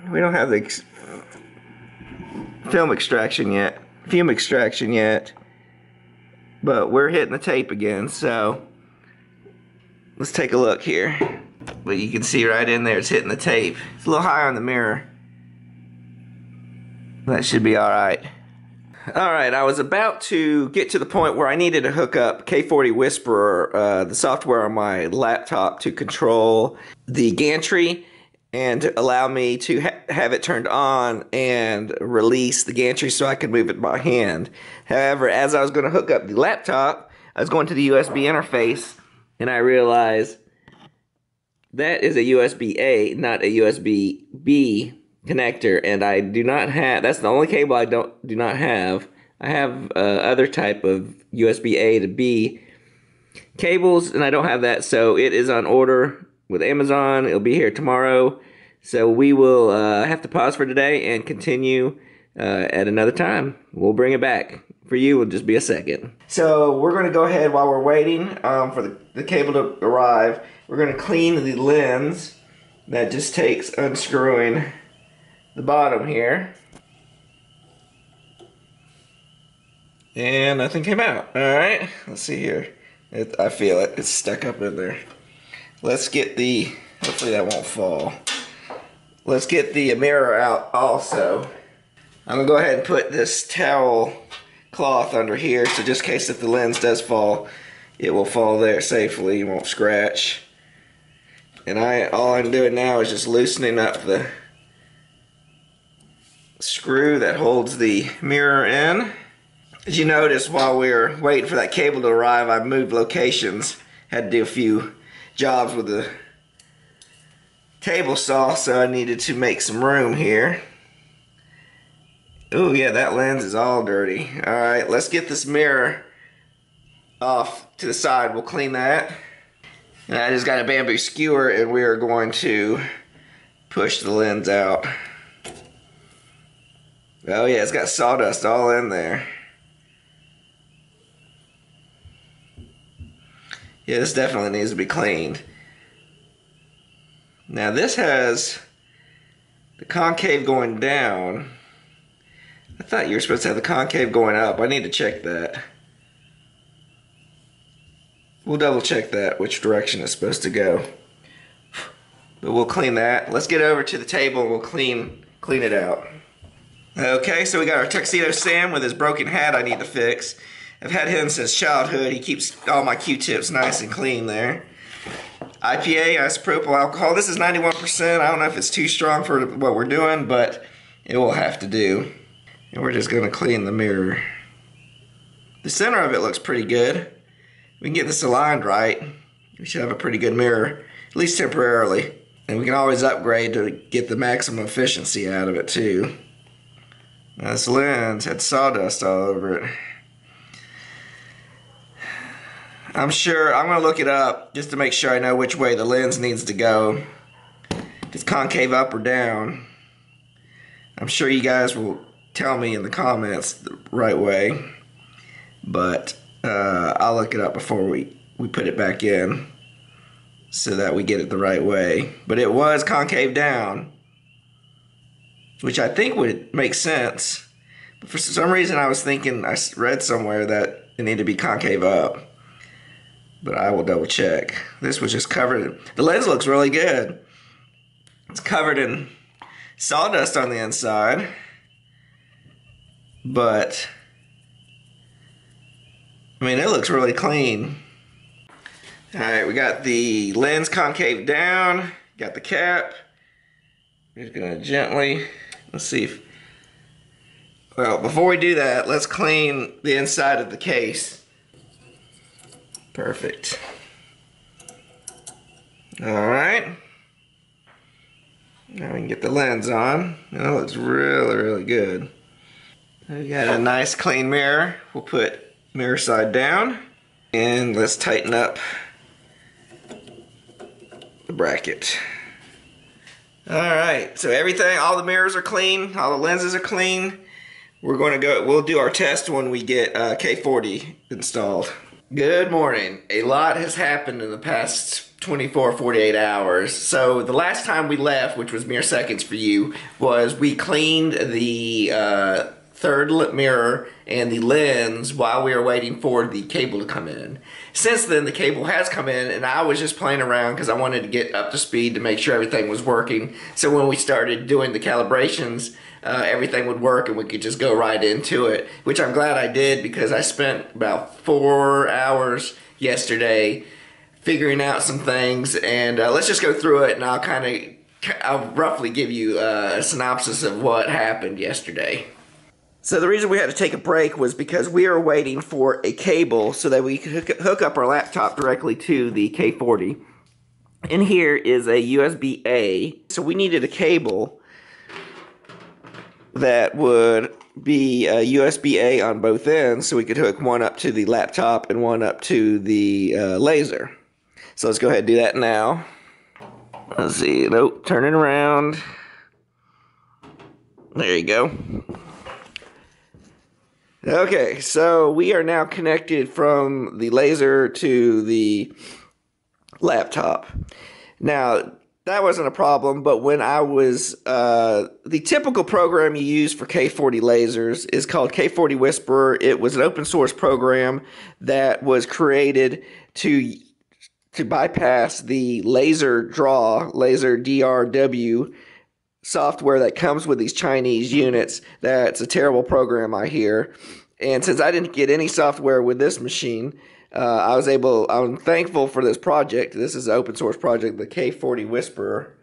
We don't have the ex film extraction yet, fume extraction yet, but we're hitting the tape again, so let's take a look here. But you can see right in there, it's hitting the tape. It's a little high on the mirror. That should be all right. All right, I was about to get to the point where I needed to hook up K forty Whisperer, uh, the software on my laptop, to control the gantry and allow me to ha have it turned on and release the gantry so I could move it by hand. However, as I was going to hook up the laptop, I was going to the U S B interface, and I realized that is a U S B A, not a U S B B connector, and I do not have, that's the only cable I don't do not have. I have uh, other type of U S B A to B cables, and I don't have that, so it is on order with Amazon. It'll be here tomorrow, so we will uh, have to pause for today and continue uh, at another time. We'll bring it back. For you, it'll just be a second. So we're going to go ahead while we're waiting um, for the, the cable to arrive. We're going to clean the lens. That just takes unscrewing the bottom here. And nothing came out. Alright, let's see here. It, I feel it. It's stuck up in there. Let's get the... Hopefully that won't fall. Let's get the mirror out also. I'm going to go ahead and put this towel cloth under here, so just in case if the lens does fall, it will fall there safely. You won't scratch. And I all I'm doing now is just loosening up the screw that holds the mirror in. As you notice, while we were waiting for that cable to arrive, I moved locations. Had to do a few jobs with the table saw, so I needed to make some room here. Oh yeah, that lens is all dirty. Alright, let's get this mirror off to the side. We'll clean that. And I just got a bamboo skewer, and we are going to push the lens out. Oh yeah, it's got sawdust all in there. Yeah, this definitely needs to be cleaned. Now this has the concave going down. I thought you were supposed to have the concave going up. I need to check that. We'll double check that, which direction it's supposed to go. But we'll clean that. Let's get over to the table and we'll clean, clean it out. Okay, so we got our Tuxedo Sam with his broken hat I need to fix. I've had him since childhood. He keeps all my Q-tips nice and clean there. I P A, isopropyl alcohol. This is ninety-one percent. I don't know if it's too strong for what we're doing, but it will have to do. And we're just going to clean the mirror. The center of it looks pretty good. We can get this aligned right. We should have a pretty good mirror, at least temporarily. And we can always upgrade to get the maximum efficiency out of it too. Now this lens had sawdust all over it. I'm sure, I'm going to look it up just to make sure I know which way the lens needs to go. If it's concave up or down. I'm sure you guys will tell me in the comments the right way, but uh, I'll look it up before we, we put it back in so that we get it the right way. But it was concave down, which I think would make sense. But for some reason I was thinking, I read somewhere that it needed to be concave up. But I will double check. This was just covered. The lens looks really good. It's covered in sawdust on the inside. But, I mean, it looks really clean. Alright, we got the lens concave down, got the cap. We're just gonna gently, let's see if, well, before we do that, let's clean the inside of the case. Perfect. Alright. Now we can get the lens on. That looks really, really good. We got a nice clean mirror. We'll put mirror side down, and let's tighten up the bracket. Alright, so everything, all the mirrors are clean, all the lenses are clean. We're going to go, we'll do our test when we get uh, K forty installed. Good morning. A lot has happened in the past twenty-four, forty-eight hours. So the last time we left, which was mere seconds for you, was we cleaned the uh, third mirror and the lens while we were waiting for the cable to come in. Since then, the cable has come in, and I was just playing around because I wanted to get up to speed to make sure everything was working. So when we started doing the calibrations, uh, everything would work and we could just go right into it, which I'm glad I did because I spent about four hours yesterday figuring out some things, and uh, let's just go through it, and I'll kind of, I'll roughly give you a synopsis of what happened yesterday. So the reason we had to take a break was because we were waiting for a cable so that we could hook up our laptop directly to the K forty. In here is a U S B A, so we needed a cable that would be a U S B A on both ends so we could hook one up to the laptop and one up to the uh, laser. So let's go ahead and do that now. Let's see, nope, turn it around. There you go. Okay, so we are now connected from the laser to the laptop. Now, that wasn't a problem, but when I was, uh, the typical program you use for K forty lasers is called K forty Whisperer. It was an open source program that was created to, to bypass the laser draw, laser D R W software that comes with these Chinese units. That's a terrible program, I hear. And since I didn't get any software with this machine, uh, I was able, I'm thankful for this project. This is an open source project, the K forty Whisperer.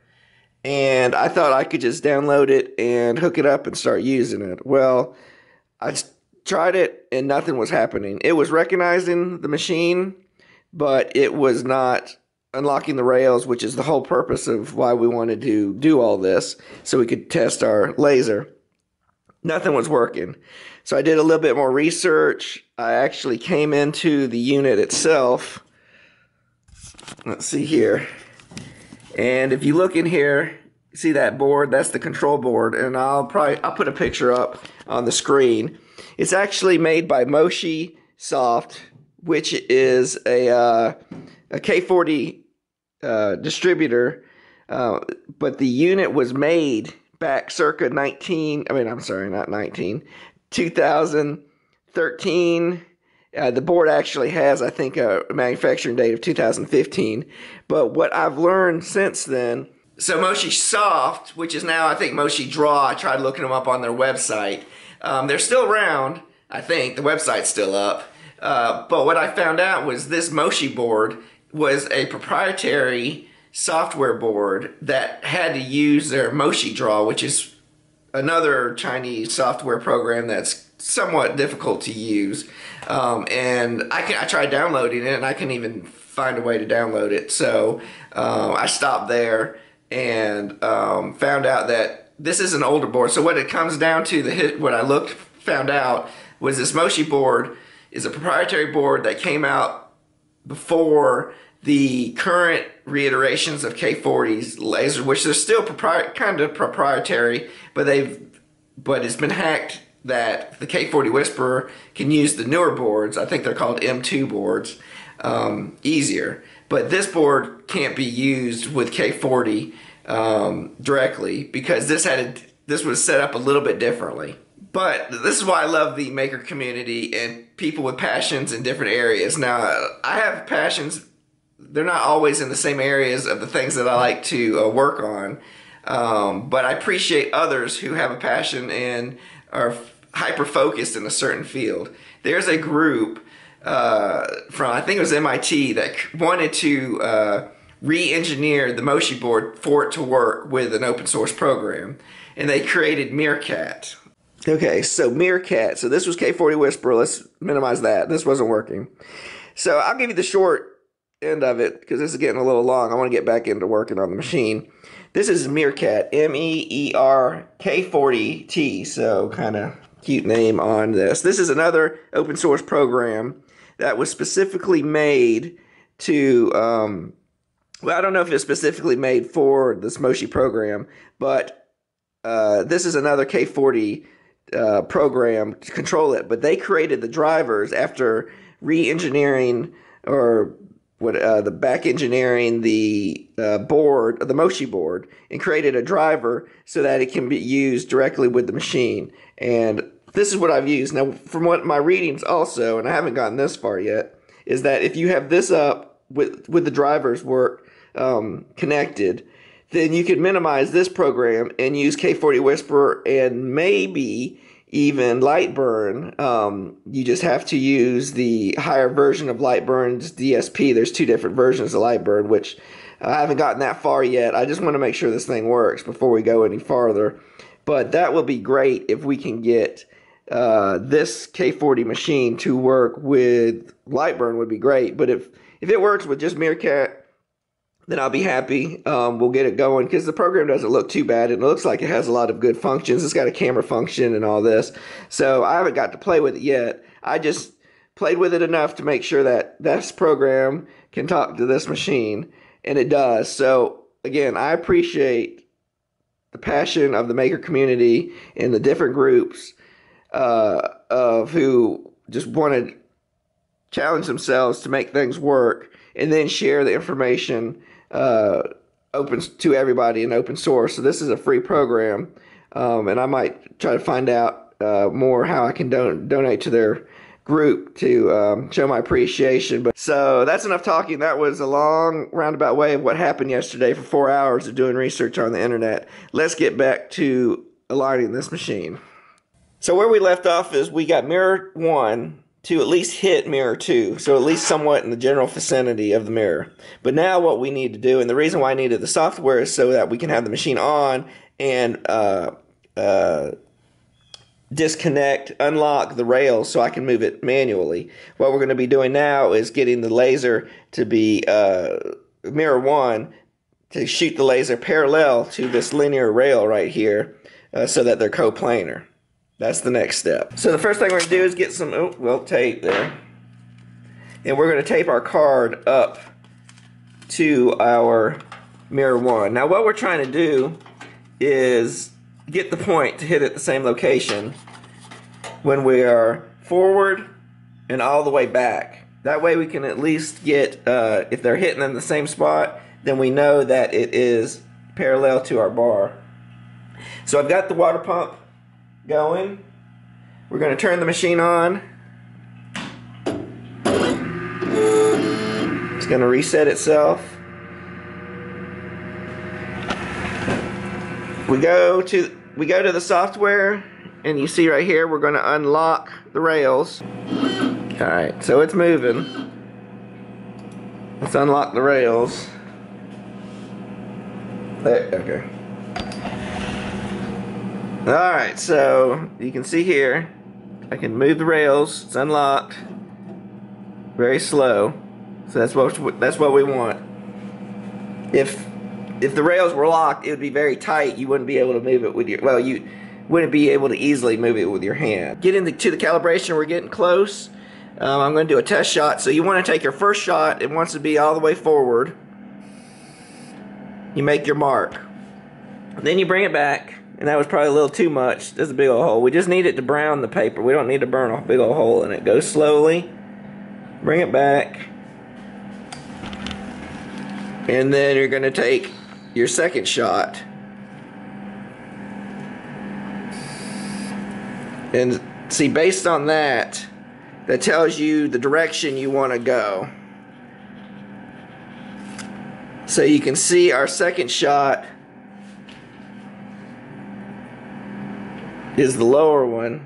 And I thought I could just download it and hook it up and start using it. Well, I tried it and nothing was happening. It was recognizing the machine, but it was not unlocking the rails, which is the whole purpose of why we wanted to do all this, so we could test our laser. Nothing was working. So I did a little bit more research. I actually came into the unit itself. Let's see here. And if you look in here, see that board? That's the control board. And I'll probably I'll put a picture up on the screen. It's actually made by Moshi Soft, which is a uh, a K forty uh, distributor, uh, but the unit was made back circa nineteen, I mean, I'm sorry, not nineteen, two thousand thirteen. Uh, the board actually has, I think, a manufacturing date of two thousand fifteen. But what I've learned since then, so Moshi Soft, which is now, I think, Moshi Draw, I tried looking them up on their website. Um, they're still around, I think. The website's still up. Uh, but what I found out was this Moshi board was a proprietary software board that had to use their Moshi Draw, which is another Chinese software program that's somewhat difficult to use. Um, and I, can, I tried downloading it, and I couldn't even find a way to download it. So um, I stopped there and um, found out that this is an older board. So what it comes down to, the hit, what I looked, found out, was this Moshi board is a proprietary board that came out before the current reiterations of K forty's laser, which they're still kind of proprietary, but they've but it's been hacked that the K forty Whisperer can use the newer boards. I think they're called M two boards, um, easier. But this board can't be used with K forty um, directly because this had a, this was set up a little bit differently. But this is why I love the maker community and people with passions in different areas. Now, I have passions. They're not always in the same areas of the things that I like to uh, work on. Um, but I appreciate others who have a passion and are hyper-focused in a certain field. There's a group uh, from, I think it was M I T, that wanted to uh, re-engineer the Moshi board for it to work with an open source program. And they created Meerkat. Okay, so Meerkat. So this was K forty Whisperer. Let's minimize that. This wasn't working. So I'll give you the short end of it because this is getting a little long. I want to get back into working on the machine. This is Meerkat, M E E R K forty T. So kind of cute name on this. This is another open source program that was specifically made to, um, well, I don't know if it's specifically made for this Moshi program, but uh, this is another K forty Uh, program to control it, but they created the drivers after re-engineering or what uh, the back engineering the uh, board, the Moshi board, and created a driver so that it can be used directly with the machine. And this is what I've used now. From what my readings also, and I haven't gotten this far yet, is that if you have this up with with the drivers work um, connected, then you can minimize this program and use K forty Whisperer and maybe even Lightburn, um, you just have to use the higher version of Lightburn's D S P. There's two different versions of Lightburn, which I haven't gotten that far yet. I just want to make sure this thing works before we go any farther. But that will be great if we can get uh, this K forty machine to work with Lightburn. Would be great. But if, if it works with just Meerkat, then I'll be happy. Um, we'll get it going because the program doesn't look too bad. It looks like it has a lot of good functions. It's got a camera function and all this. So I haven't got to play with it yet. I just played with it enough to make sure that this program can talk to this machine, and it does. So again, I appreciate the passion of the maker community and the different groups uh, of who just want to challenge themselves to make things work and then share the information Uh, open to everybody and open source. So this is a free program, um, and I might try to find out uh, more how I can don donate to their group to um, show my appreciation. But so that's enough talking. That was a long roundabout way of what happened yesterday for four hours of doing research on the internet. Let's get back to aligning this machine. So where we left off is we got mirror one to at least hit mirror two, so at least somewhat in the general vicinity of the mirror. But now what we need to do, and the reason why I needed the software, is so that we can have the machine on and uh, uh, disconnect, unlock the rails so I can move it manually. What we're going to be doing now is getting the laser to be uh, mirror one, to shoot the laser parallel to this linear rail right here, uh, so that they're coplanar. That's the next step. So the first thing we're going to do is get some oh, well, tape there. And we're going to tape our card up to our mirror one. Now what we're trying to do is get the point to hit at the same location when we are forward and all the way back. That way we can at least get, uh, if they're hitting in the same spot, then we know that it is parallel to our bar. So I've got the water pump going. We're going to turn the machine on. It's going to reset itself. We go to we go to the software, and you see right here we're going to unlock the rails. All right, so it's moving. Let's unlock the rails. There, okay. Alright, so you can see here, I can move the rails, it's unlocked, very slow, so that's what, that's what we want. If if the rails were locked, it would be very tight, you wouldn't be able to move it with your, well, you wouldn't be able to easily move it with your hand. Getting to the calibration, we're getting close. Um, I'm going to do a test shot, so you want to take your first shot, it wants to be all the way forward. You make your mark. Then you bring it back. And that was probably a little too much. There's a big old hole. We just need it to brown the paper. We don't need to burn a big old hole in it. Go slowly. Bring it back. And then you're going to take your second shot. And see, based on that, that tells you the direction you want to go. So you can see our second shot is the lower one,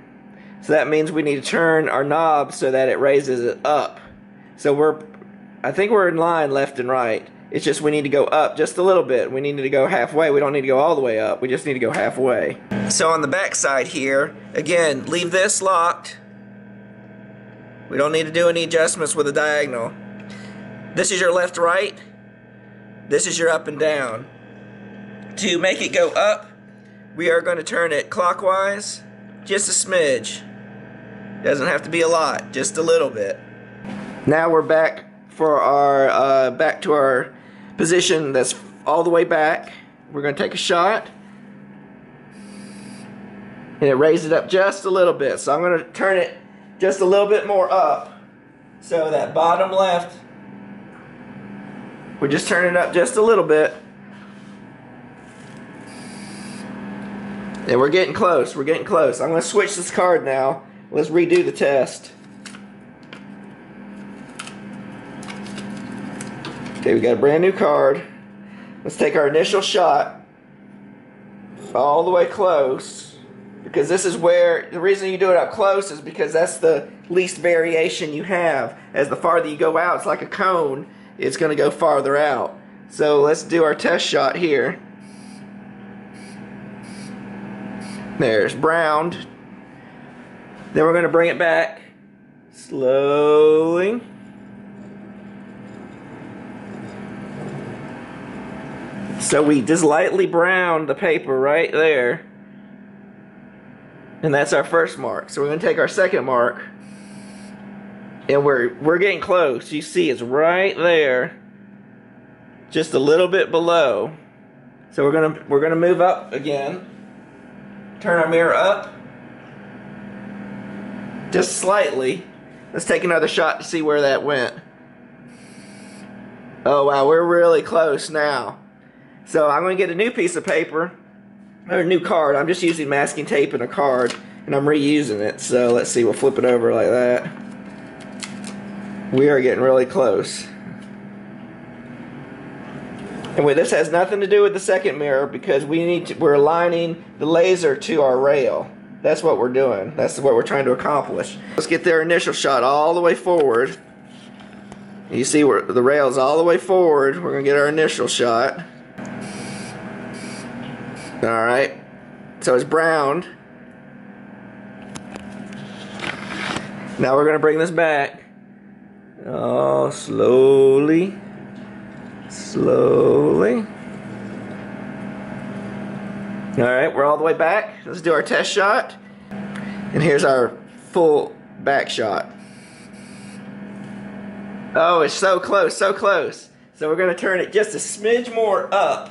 so that means we need to turn our knob so that it raises it up. So we're, I think we're in line left and right. It's just we need to go up just a little bit. We need to go halfway. We don't need to go all the way up. We just need to go halfway. So on the back side here, again, leave this locked. We don't need to do any adjustments with the diagonal. This is your left, right. This is your up and down. To make it go up, we are going to turn it clockwise, just a smidge. Doesn't have to be a lot, just a little bit. Now we're back for our uh, back to our position that's all the way back. We're going to take a shot, and it raised it up just a little bit. So I'm going to turn it just a little bit more up, so that bottom left, we're just turning it up just a little bit. And we're getting close, we're getting close. I'm going to switch this card now. Let's redo the test. Okay, we got a brand new card. Let's take our initial shot all the way close. because this is where the reason you do it up close is because that's the least variation you have. As the farther you go out, it's like a cone, it's going to go farther out. So let's do our test shot here. There's browned. Then we're going to bring it back slowly. So we just lightly browned the paper right there. And that's our first mark. So we're going to take our second mark. And we're, we're getting close. You see it's right there. Just a little bit below. So we're going to, we're going to move up again. Turn our mirror up just slightly. Let's take another shot to see where that went. Oh wow, we're really close now. So I'm going to get a new piece of paper or a new card. I'm just using masking tape and a card and I'm reusing it. So let's see, we'll flip it over like that. We are getting really close. And this has nothing to do with the second mirror because we need to, we're aligning the laser to our rail. That's what we're doing. That's what we're trying to accomplish. Let's get their initial shot all the way forward. You see where the rail's all the way forward. We're going to get our initial shot. Alright. So it's browned. Now we're going to bring this back. Oh, slowly. Slowly. Alright, we're all the way back. Let's do our test shot. And here's our full back shot. Oh, it's so close, so close. So we're going to turn it just a smidge more up.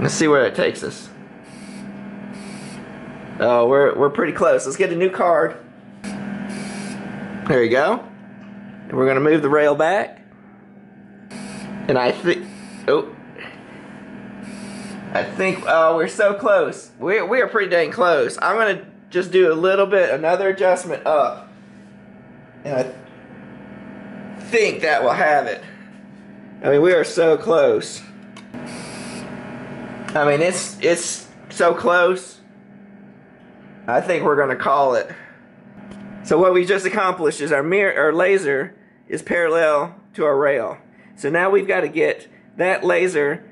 Let's see where it takes us. Oh, we're, we're pretty close. Let's get a new card. There you go. And we're going to move the rail back. And I think, oh, I think, oh, we're so close. We we are pretty dang close. I'm gonna just do a little bit, another adjustment up, and I th think that will have it. I mean, we are so close. I mean, it's it's so close. I think we're gonna call it. So what we just accomplished is our mirror, our laser is parallel to our rail. So now we've got to get that laser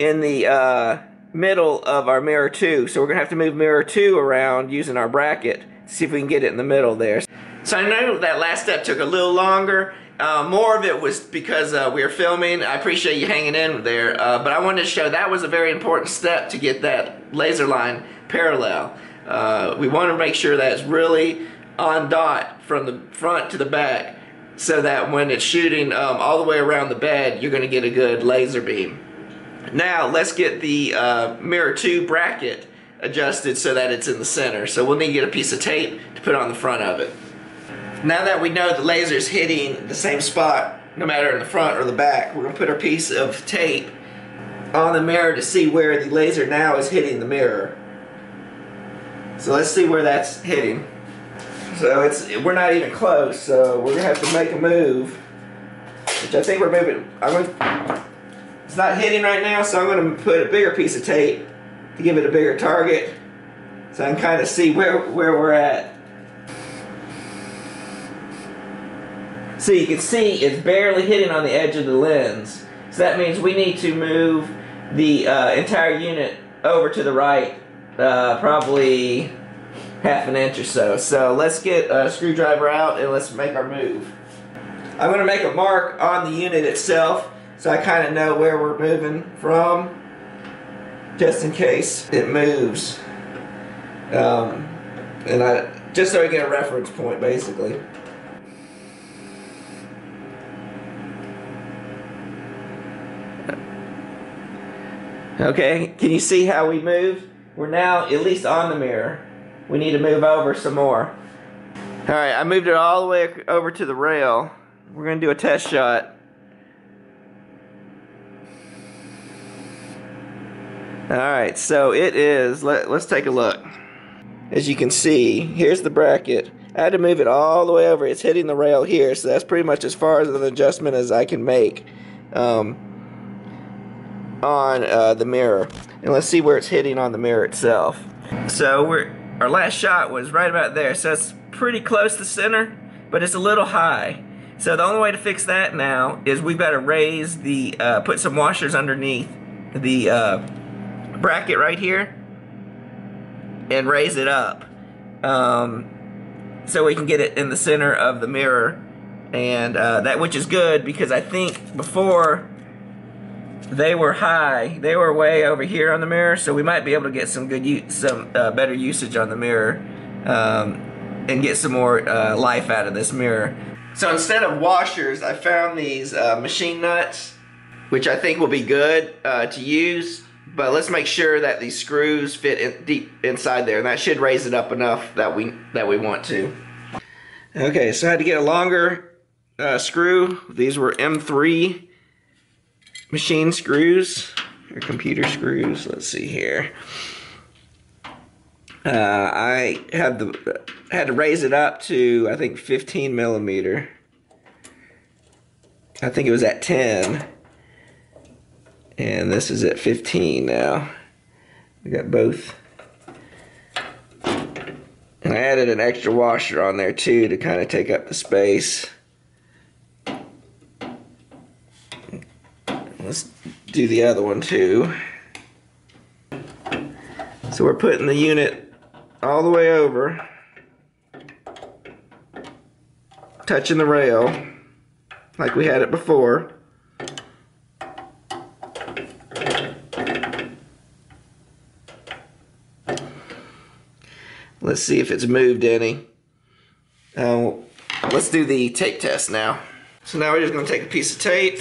in the uh, middle of our mirror two. So we're going to have to move mirror two around using our bracket to see if we can get it in the middle there. So I know that last step took a little longer. Uh, more of it was because uh, we were filming. I appreciate you hanging in there. Uh, but I wanted to show that was a very important step to get that laser line parallel. Uh, we want to make sure that it's really on dot from the front to the back, so that when it's shooting um, all the way around the bed, you're going to get a good laser beam. Now let's get the uh, mirror two bracket adjusted so that it's in the center. So we'll need to get a piece of tape to put on the front of it. Now that we know the laser is hitting the same spot, no matter in the front or the back, we're going to put our piece of tape on the mirror to see where the laser now is hitting the mirror. So let's see where that's hitting. So it's, we're not even close, so we're going to have to make a move, which I think we're moving. I'm gonna, it's not hitting right now, so I'm going to put a bigger piece of tape to give it a bigger target, so I can kind of see where, where we're at. So you can see it's barely hitting on the edge of the lens, so that means we need to move the uh, entire unit over to the right, uh, probably half an inch or so. So let's get a screwdriver out and let's make our move. I'm going to make a mark on the unit itself so I kind of know where we're moving from, just in case it moves. Um, and I just so we get a reference point basically. Okay, can you see how we move? We're now at least on the mirror. We need to move over some more. Alright, I moved it all the way over to the rail. We're going to do a test shot. Alright, so it is, let, let's take a look. As you can see, here's the bracket. I had to move it all the way over. It's hitting the rail here, so that's pretty much as far as an adjustment as I can make um, on uh, the mirror. And let's see where it's hitting on the mirror itself. So we're, our last shot was right about there, so it's pretty close to center, but it's a little high. So the only way to fix that now is we've got to raise the, uh, put some washers underneath the uh, bracket right here and raise it up um, so we can get it in the center of the mirror, and uh, that, which is good, because I think before they were high, they were way over here on the mirror, so we might be able to get some good use, some uh, better usage on the mirror, um, and get some more uh, life out of this mirror. So instead of washers, I found these uh, machine nuts, which I think will be good uh, to use, but let's make sure that these screws fit in deep inside there, and that should raise it up enough that we that we want to. Okay, so I had to get a longer uh, screw. These were M three machine screws, or computer screws, let's see here. Uh, I had, the, had to raise it up to, I think, fifteen millimeter. I think it was at ten. And this is at fifteen now. We got both. And I added an extra washer on there too to kind of take up the space. Let's do the other one too. So we're putting the unit all the way over, touching the rail like we had it before. Let's see if it's moved any. Uh, let's do the tape test now. So now we're just going to take a piece of tape,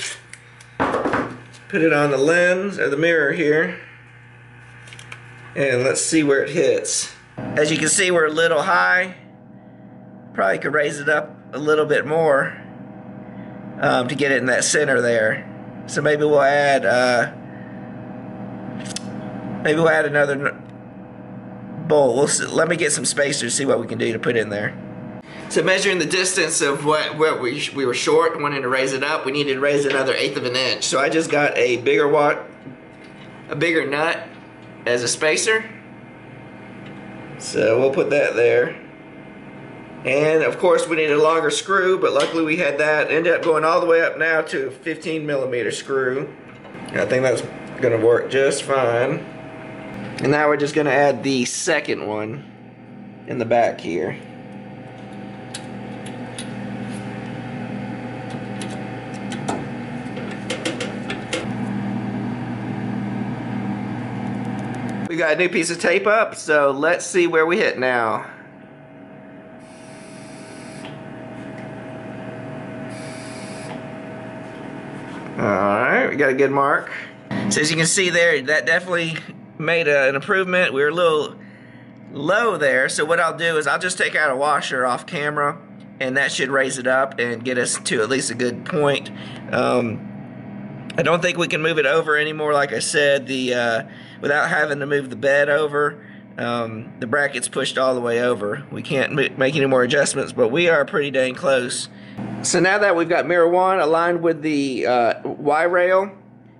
put it on the lens or the mirror here, and let's see where it hits. As you can see, we're a little high. Probably could raise it up a little bit more um, to get it in that center there. So maybe we'll add uh, maybe we'll add another bowl. We'll see, let me get some spacers, see what we can do to put in there. So measuring the distance of what, what we, we were short, wanting to raise it up, we needed to raise it another eighth of an inch. So I just got a bigger watt, a bigger nut as a spacer. So we'll put that there. And of course we need a longer screw, but luckily we had that. Ended up going all the way up now to a fifteen millimeter screw. And I think that's gonna work just fine. And now we're just gonna add the second one in the back here. We got a new piece of tape up, so let's see where we hit now. Alright, we got a good mark. So as you can see there, that definitely made a, an improvement. We were a little low there, so what I'll do is I'll just take out a washer off camera, and that should raise it up and get us to at least a good point. Um, I don't think we can move it over anymore, like I said, the uh, without having to move the bed over. Um, the bracket's pushed all the way over. We can't make any more adjustments, but we are pretty dang close. So now that we've got mirror one aligned with the uh, Y rail,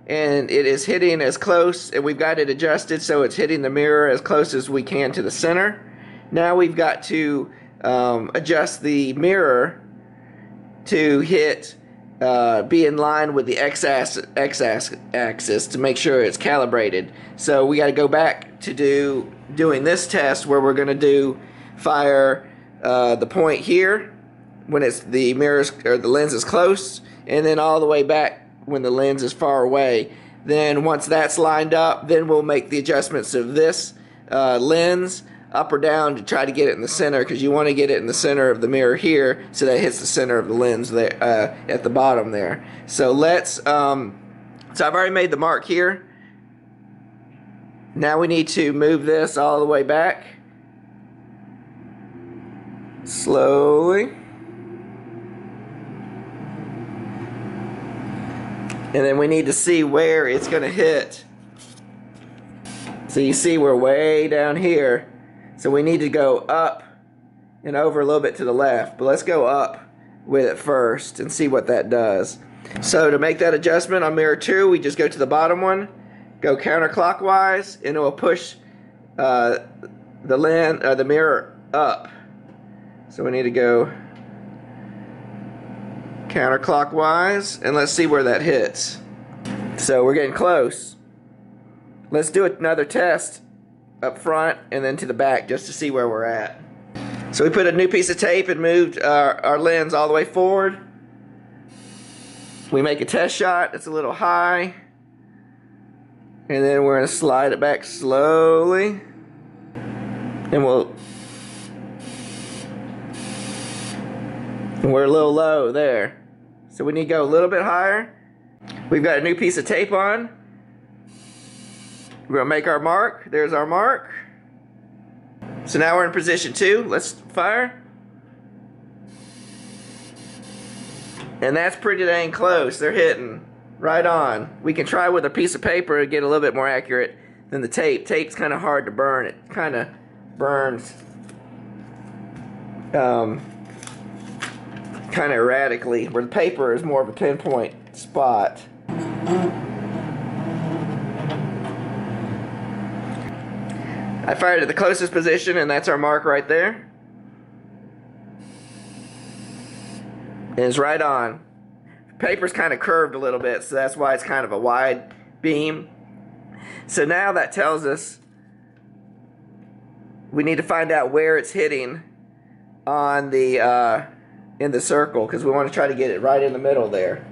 and it is hitting as close, and we've got it adjusted so it's hitting the mirror as close as we can to the center. Now we've got to um, adjust the mirror to hit Uh, be in line with the x-axis to make sure it's calibrated. So we got to go back to do doing this test where we're going to do fire uh, the point here when it's the mirrors or the lens is close, and then all the way back when the lens is far away. Then once that's lined up, then we'll make the adjustments of this uh, lens up or down to try to get it in the center, because you want to get it in the center of the mirror here so that it hits the center of the lens there uh, at the bottom there. So let's um, so I've already made the mark here. Now we need to move this all the way back slowly, and then we need to see where it's going to hit. So you see we're way down here. So we need to go up and over a little bit to the left, but let's go up with it first and see what that does. So to make that adjustment on mirror two, we just go to the bottom one, go counterclockwise, and it will push uh, the land, uh, the mirror up. So we need to go counterclockwise, and let's see where that hits. So we're getting close. Let's do another test up front and then to the back just to see where we're at. So we put a new piece of tape and moved our, our lens all the way forward. We make a test shot. It's a little high. And then we're going to slide it back slowly. And we'll... And we're a little low there. So we need to go a little bit higher. We've got a new piece of tape on. We're going to make our mark. There's our mark. So now we're in position two. Let's fire. And that's pretty dang close. They're hitting right on. We can try with a piece of paper to get a little bit more accurate than the tape. Tape's kind of hard to burn. It kind of burns um, kind of erratically, where the paper is more of a pinpoint spot. I fired at the closest position, and that's our mark right there. And it's right on. Paper's kind of curved a little bit, so that's why it's kind of a wide beam. So now that tells us we need to find out where it's hitting on the uh, in the circle, because we want to try to get it right in the middle there.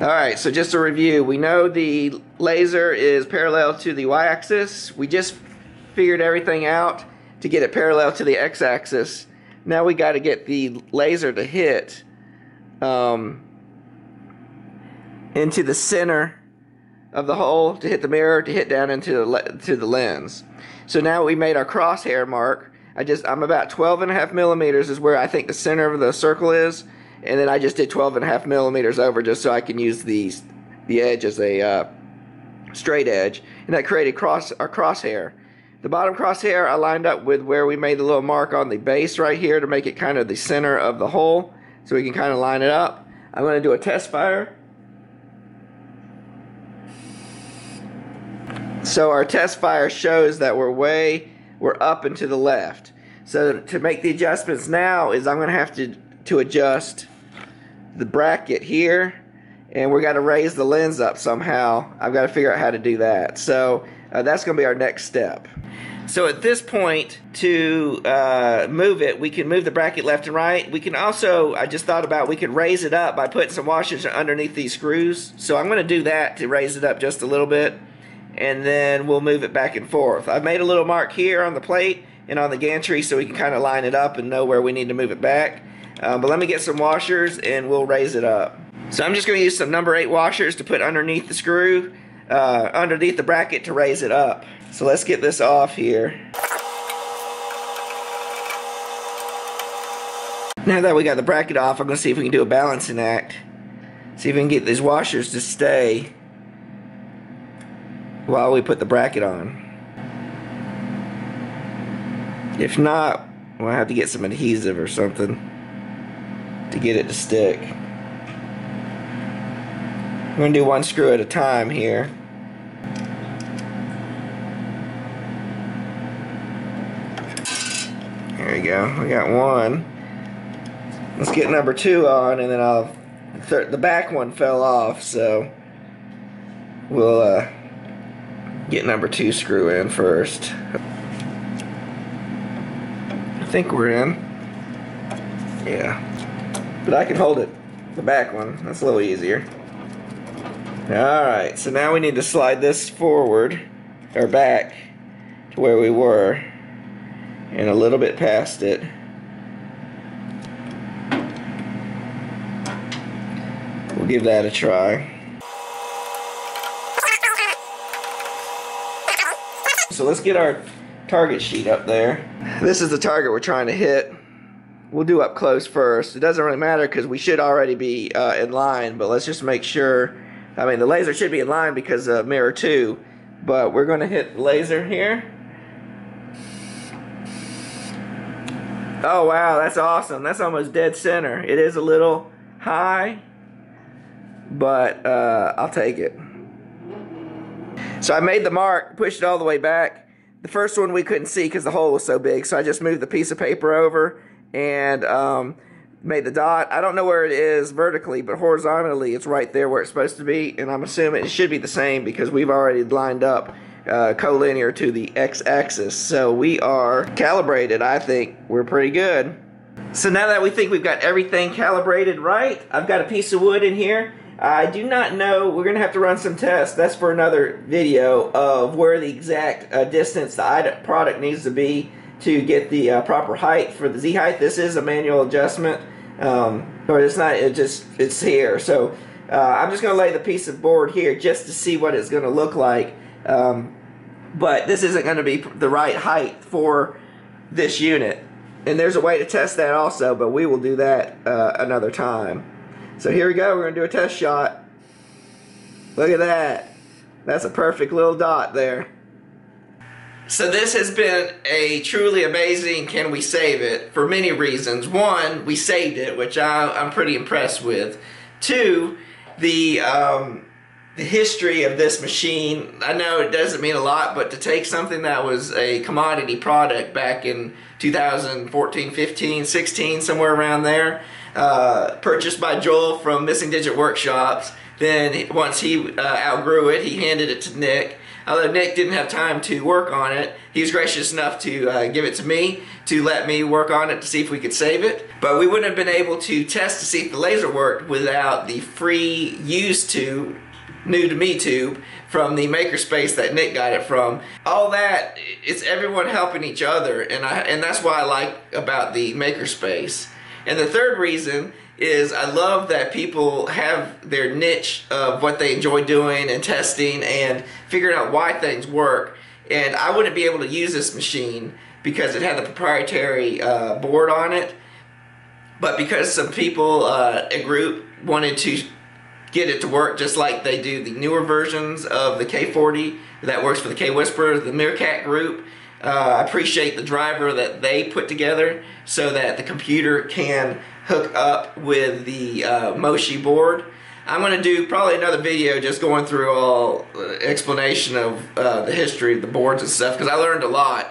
Alright, so just a review. We know the laser is parallel to the y-axis. We just figured everything out to get it parallel to the x-axis. Now we got to get the laser to hit um, into the center of the hole, to hit the mirror, to hit down into the, le to the lens. So now we made our crosshair mark. I just, I'm about twelve and a half millimeters is where I think the center of the circle is, and then I just did twelve and a half millimeters over just so I can use the, the edge as a uh, straight edge, and that created cross, our crosshair. The bottom crosshair I lined up with where we made the little mark on the base right here to make it kind of the center of the hole, so we can kind of line it up. I'm going to do a test fire. So our test fire shows that we're way, we're up and to the left. So to make the adjustments now is I'm going to have to to adjust the bracket here, and we're going to raise the lens up somehow. I've got to figure out how to do that. So uh, that's going to be our next step. So at this point, to uh, move it, we can move the bracket left and right. We can also, I just thought about, we could raise it up by putting some washers underneath these screws. So I'm going to do that to raise it up just a little bit, and then we'll move it back and forth. I've made a little mark here on the plate and on the gantry so we can kind of line it up and know where we need to move it back. Uh, but let me get some washers and we'll raise it up. So I'm just going to use some number eight washers to put underneath the screw, uh, underneath the bracket to raise it up. So let's get this off here. Now that we got the bracket off, I'm going to see if we can do a balancing act. See if we can get these washers to stay while we put the bracket on. If not, we'll have to get some adhesive or something to get it to stick. I'm going to do one screw at a time here. There we go. We got one. Let's get number two on, and then I'll... The back one fell off, so we'll uh, get number two screw in first. I think we're in. Yeah. But I can hold it, the back one, that's a little easier. Alright, so now we need to slide this forward, or back, to where we were, and a little bit past it. We'll give that a try. So let's get our target sheet up there. This is the target we're trying to hit. We'll do up close first. It doesn't really matter because we should already be uh, in line, but let's just make sure. I mean, the laser should be in line because of mirror two, but we're going to hit laser here. Oh, wow, that's awesome. That's almost dead center. It is a little high, but uh, I'll take it. So I made the mark, pushed it all the way back. the first one we couldn't see because the hole was so big, so I just moved the piece of paper over and um, made the dot. I don't know where it is vertically, but horizontally it's right there where it's supposed to be, and I'm assuming it should be the same because we've already lined up uh, collinear to the x-axis, so we are calibrated. I think we're pretty good. So now that we think we've got everything calibrated right, I've got a piece of wood in here. I do not know, we're going to have to run some tests, that's for another video, of where the exact uh, distance the product needs to be to get the uh, proper height for the Z height. This is a manual adjustment, um, or it's not, it just, it's here. So uh, I'm just going to lay the piece of board here just to see what it's going to look like, um, but this isn't going to be the right height for this unit. And there's a way to test that also, but we will do that uh, another time. So here we go, we're going to do a test shot. Look at that. That's a perfect little dot there. So this has been a truly amazing Can We Save It for many reasons. One, we saved it, which I, I'm pretty impressed with. Two, the, um, the history of this machine. I know it doesn't mean a lot, but to take something that was a commodity product back in two thousand fourteen, fifteen, sixteen, somewhere around there, Uh, purchased by Joel from Missing Digit Workshops. Then once he uh, outgrew it, he handed it to Nick. Although Nick didn't have time to work on it, he was gracious enough to uh, give it to me, to let me work on it to see if we could save it. But we wouldn't have been able to test to see if the laser worked without the free used to, new to me tube from the makerspace that Nick got it from. All that, it's everyone helping each other, and, I, and that's what I like about the makerspace. And the third reason is I love that people have their niche of what they enjoy doing and testing and figuring out why things work. And I wouldn't be able to use this machine because it had the proprietary uh, board on it. But because some people, uh, a group, wanted to get it to work just like they do the newer versions of the K forty, that works for the K Whisperer, the Meerkat group, Uh, I appreciate the driver that they put together so that the computer can hook up with the uh, Moshi board. I'm going to do probably another video just going through all uh, explanation of uh, the history of the boards and stuff, because I learned a lot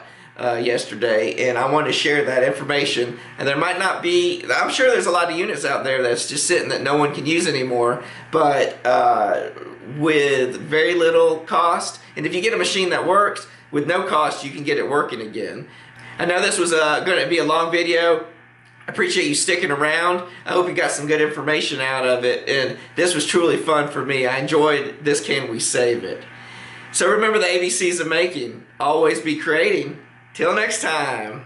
uh, yesterday and I want to share that information. And there might not be, I'm sure there's a lot of units out there that's just sitting that no one can use anymore, but uh, with very little cost, and if you get a machine that works, with no cost, you can get it working again. I know this was uh, going to be a long video. I appreciate you sticking around. I hope you got some good information out of it, and this was truly fun for me. I enjoyed this Can We Save It. So remember the A B Cs of making. Always be creating. Till next time.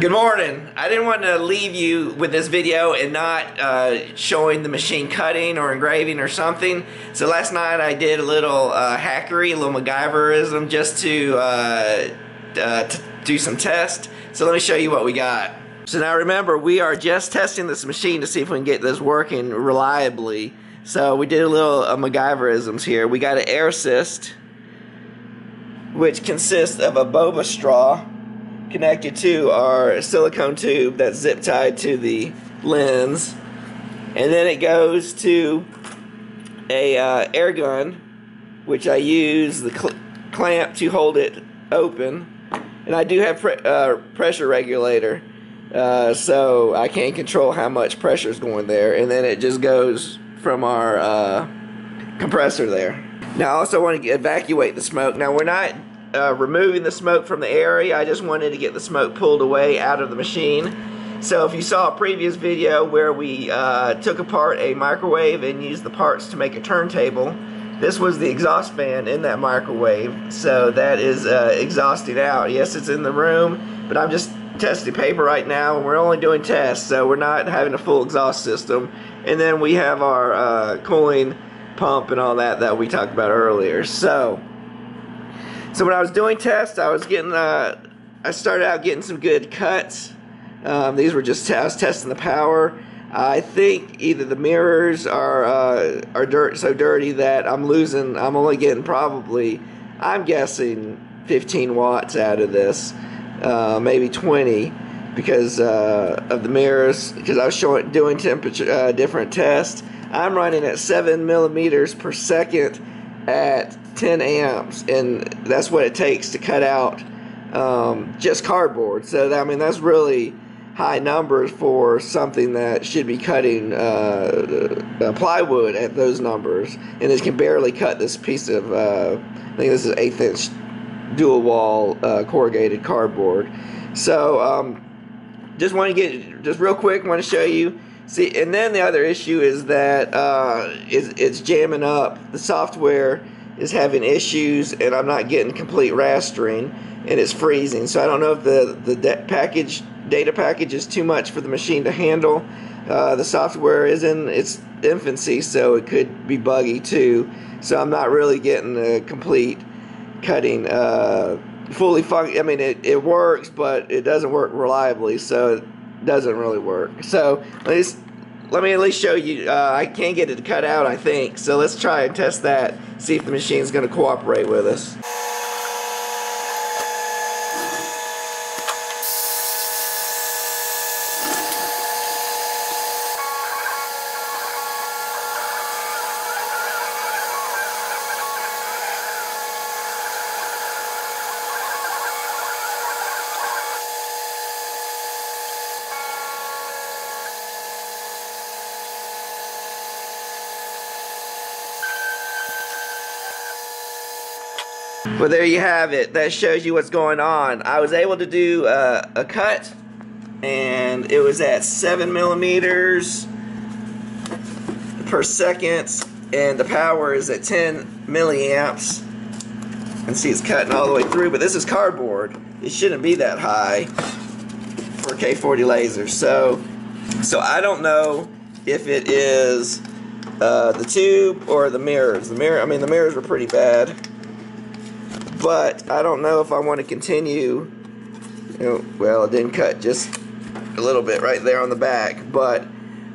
Good morning. I didn't want to leave you with this video and not uh, showing the machine cutting or engraving or something. So last night I did a little uh, hackery, a little MacGyverism just to, uh, uh, to do some tests. So let me show you what we got. So now remember, we are just testing this machine to see if we can get this working reliably. So we did a little uh, MacGyverisms here. We got an air assist, which consists of a boba straw connected to our silicone tube that's zip tied to the lens, and then it goes to a uh, air gun, which I use the cl clamp to hold it open, and I do have pre uh, pressure regulator, uh, so I can control how much pressure is going there, and then it just goes from our uh, compressor there. Now I also want to evacuate the smoke. Now we're not Uh, removing the smoke from the area. I just wanted to get the smoke pulled away out of the machine. So if you saw a previous video where we uh, took apart a microwave and used the parts to make a turntable, this was the exhaust fan in that microwave, so that is uh, exhausted out. Yes, it's in the room, but I'm just testing paper right now, and we're only doing tests, so we're not having a full exhaust system. And then we have our uh, cooling pump and all that that we talked about earlier. So So when I was doing tests, I was getting, uh, I started out getting some good cuts. Um, these were just, I was testing the power. I think either the mirrors are uh, are dirt so dirty that I'm losing, I'm only getting probably, I'm guessing fifteen watts out of this, uh, maybe twenty, because uh, of the mirrors, because I was showing, doing temperature, uh, different tests. I'm running at seven millimeters per second at ten amps, and that's what it takes to cut out um, just cardboard. So I mean, that's really high numbers for something that should be cutting uh, plywood at those numbers, and it can barely cut this piece of uh, I think this is eighth inch dual wall uh, corrugated cardboard. So um, just want to get just real quick want to show you. See, and then the other issue is that uh, it's, it's jamming up. The software is having issues, and I'm not getting complete rastering, and it's freezing. So I don't know if the the de package data package is too much for the machine to handle. Uh, the software is in its infancy, so it could be buggy too. So I'm not really getting the complete cutting uh, fully fun. I mean, it it works, but it doesn't work reliably. So doesn't really work. So let's let me at least show you. Uh, I can't get it to cut out, I think. So let's try and test that. See if the machine's going to cooperate with us. Well, there you have it. That shows you what's going on. I was able to do uh, a cut, and it was at seven millimeters per second, and the power is at ten milliamps. And see, it's cutting all the way through, but this is cardboard. It shouldn't be that high for K forty lasers. So, so I don't know if it is uh, the tube or the mirrors. The mirror, I mean, the mirrors were pretty bad. But I don't know if I want to continue. You know, well, it didn't cut just a little bit right there on the back, but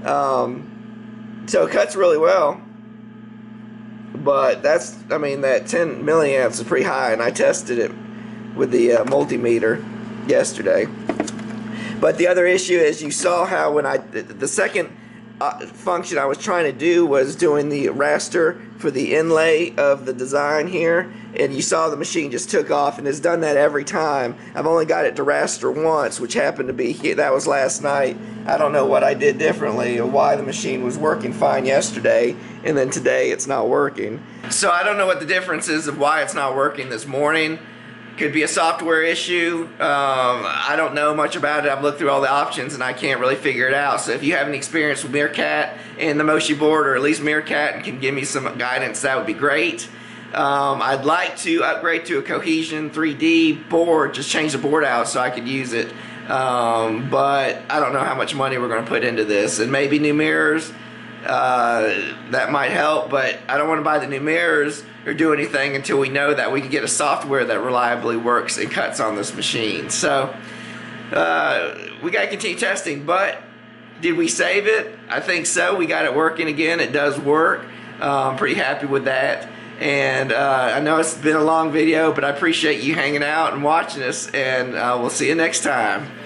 um, so it cuts really well. But that's, I mean, that ten milliamps is pretty high, and I tested it with the uh, multimeter yesterday. But the other issue is you saw how when I the second uh, function I was trying to do was doing the raster for the inlay of the design here. And you saw the machine just took off, and it's done that every time. I've only got it to raster once, which happened to be here. That was last night. I don't know what I did differently or why the machine was working fine yesterday, and then today it's not working. So I don't know what the difference is of why it's not working this morning. Could be a software issue. Um, I don't know much about it. I've looked through all the options, and I can't really figure it out. So if you have any experience with Meerkat and the Moshi board, or at least Meerkat, and can give me some guidance, that would be great. Um, I'd like to upgrade to a Cohesion three D board, just change the board out so I could use it, um, but I don't know how much money we're going to put into this, and maybe new mirrors, uh, that might help, but I don't want to buy the new mirrors or do anything until we know that we can get a software that reliably works and cuts on this machine. So uh, we got to continue testing, but did we save it? I think so. We got it working again. It does work. Uh, I'm pretty happy with that. And uh, I know it's been a long video, but I appreciate you hanging out and watching us, and uh, we'll see you next time.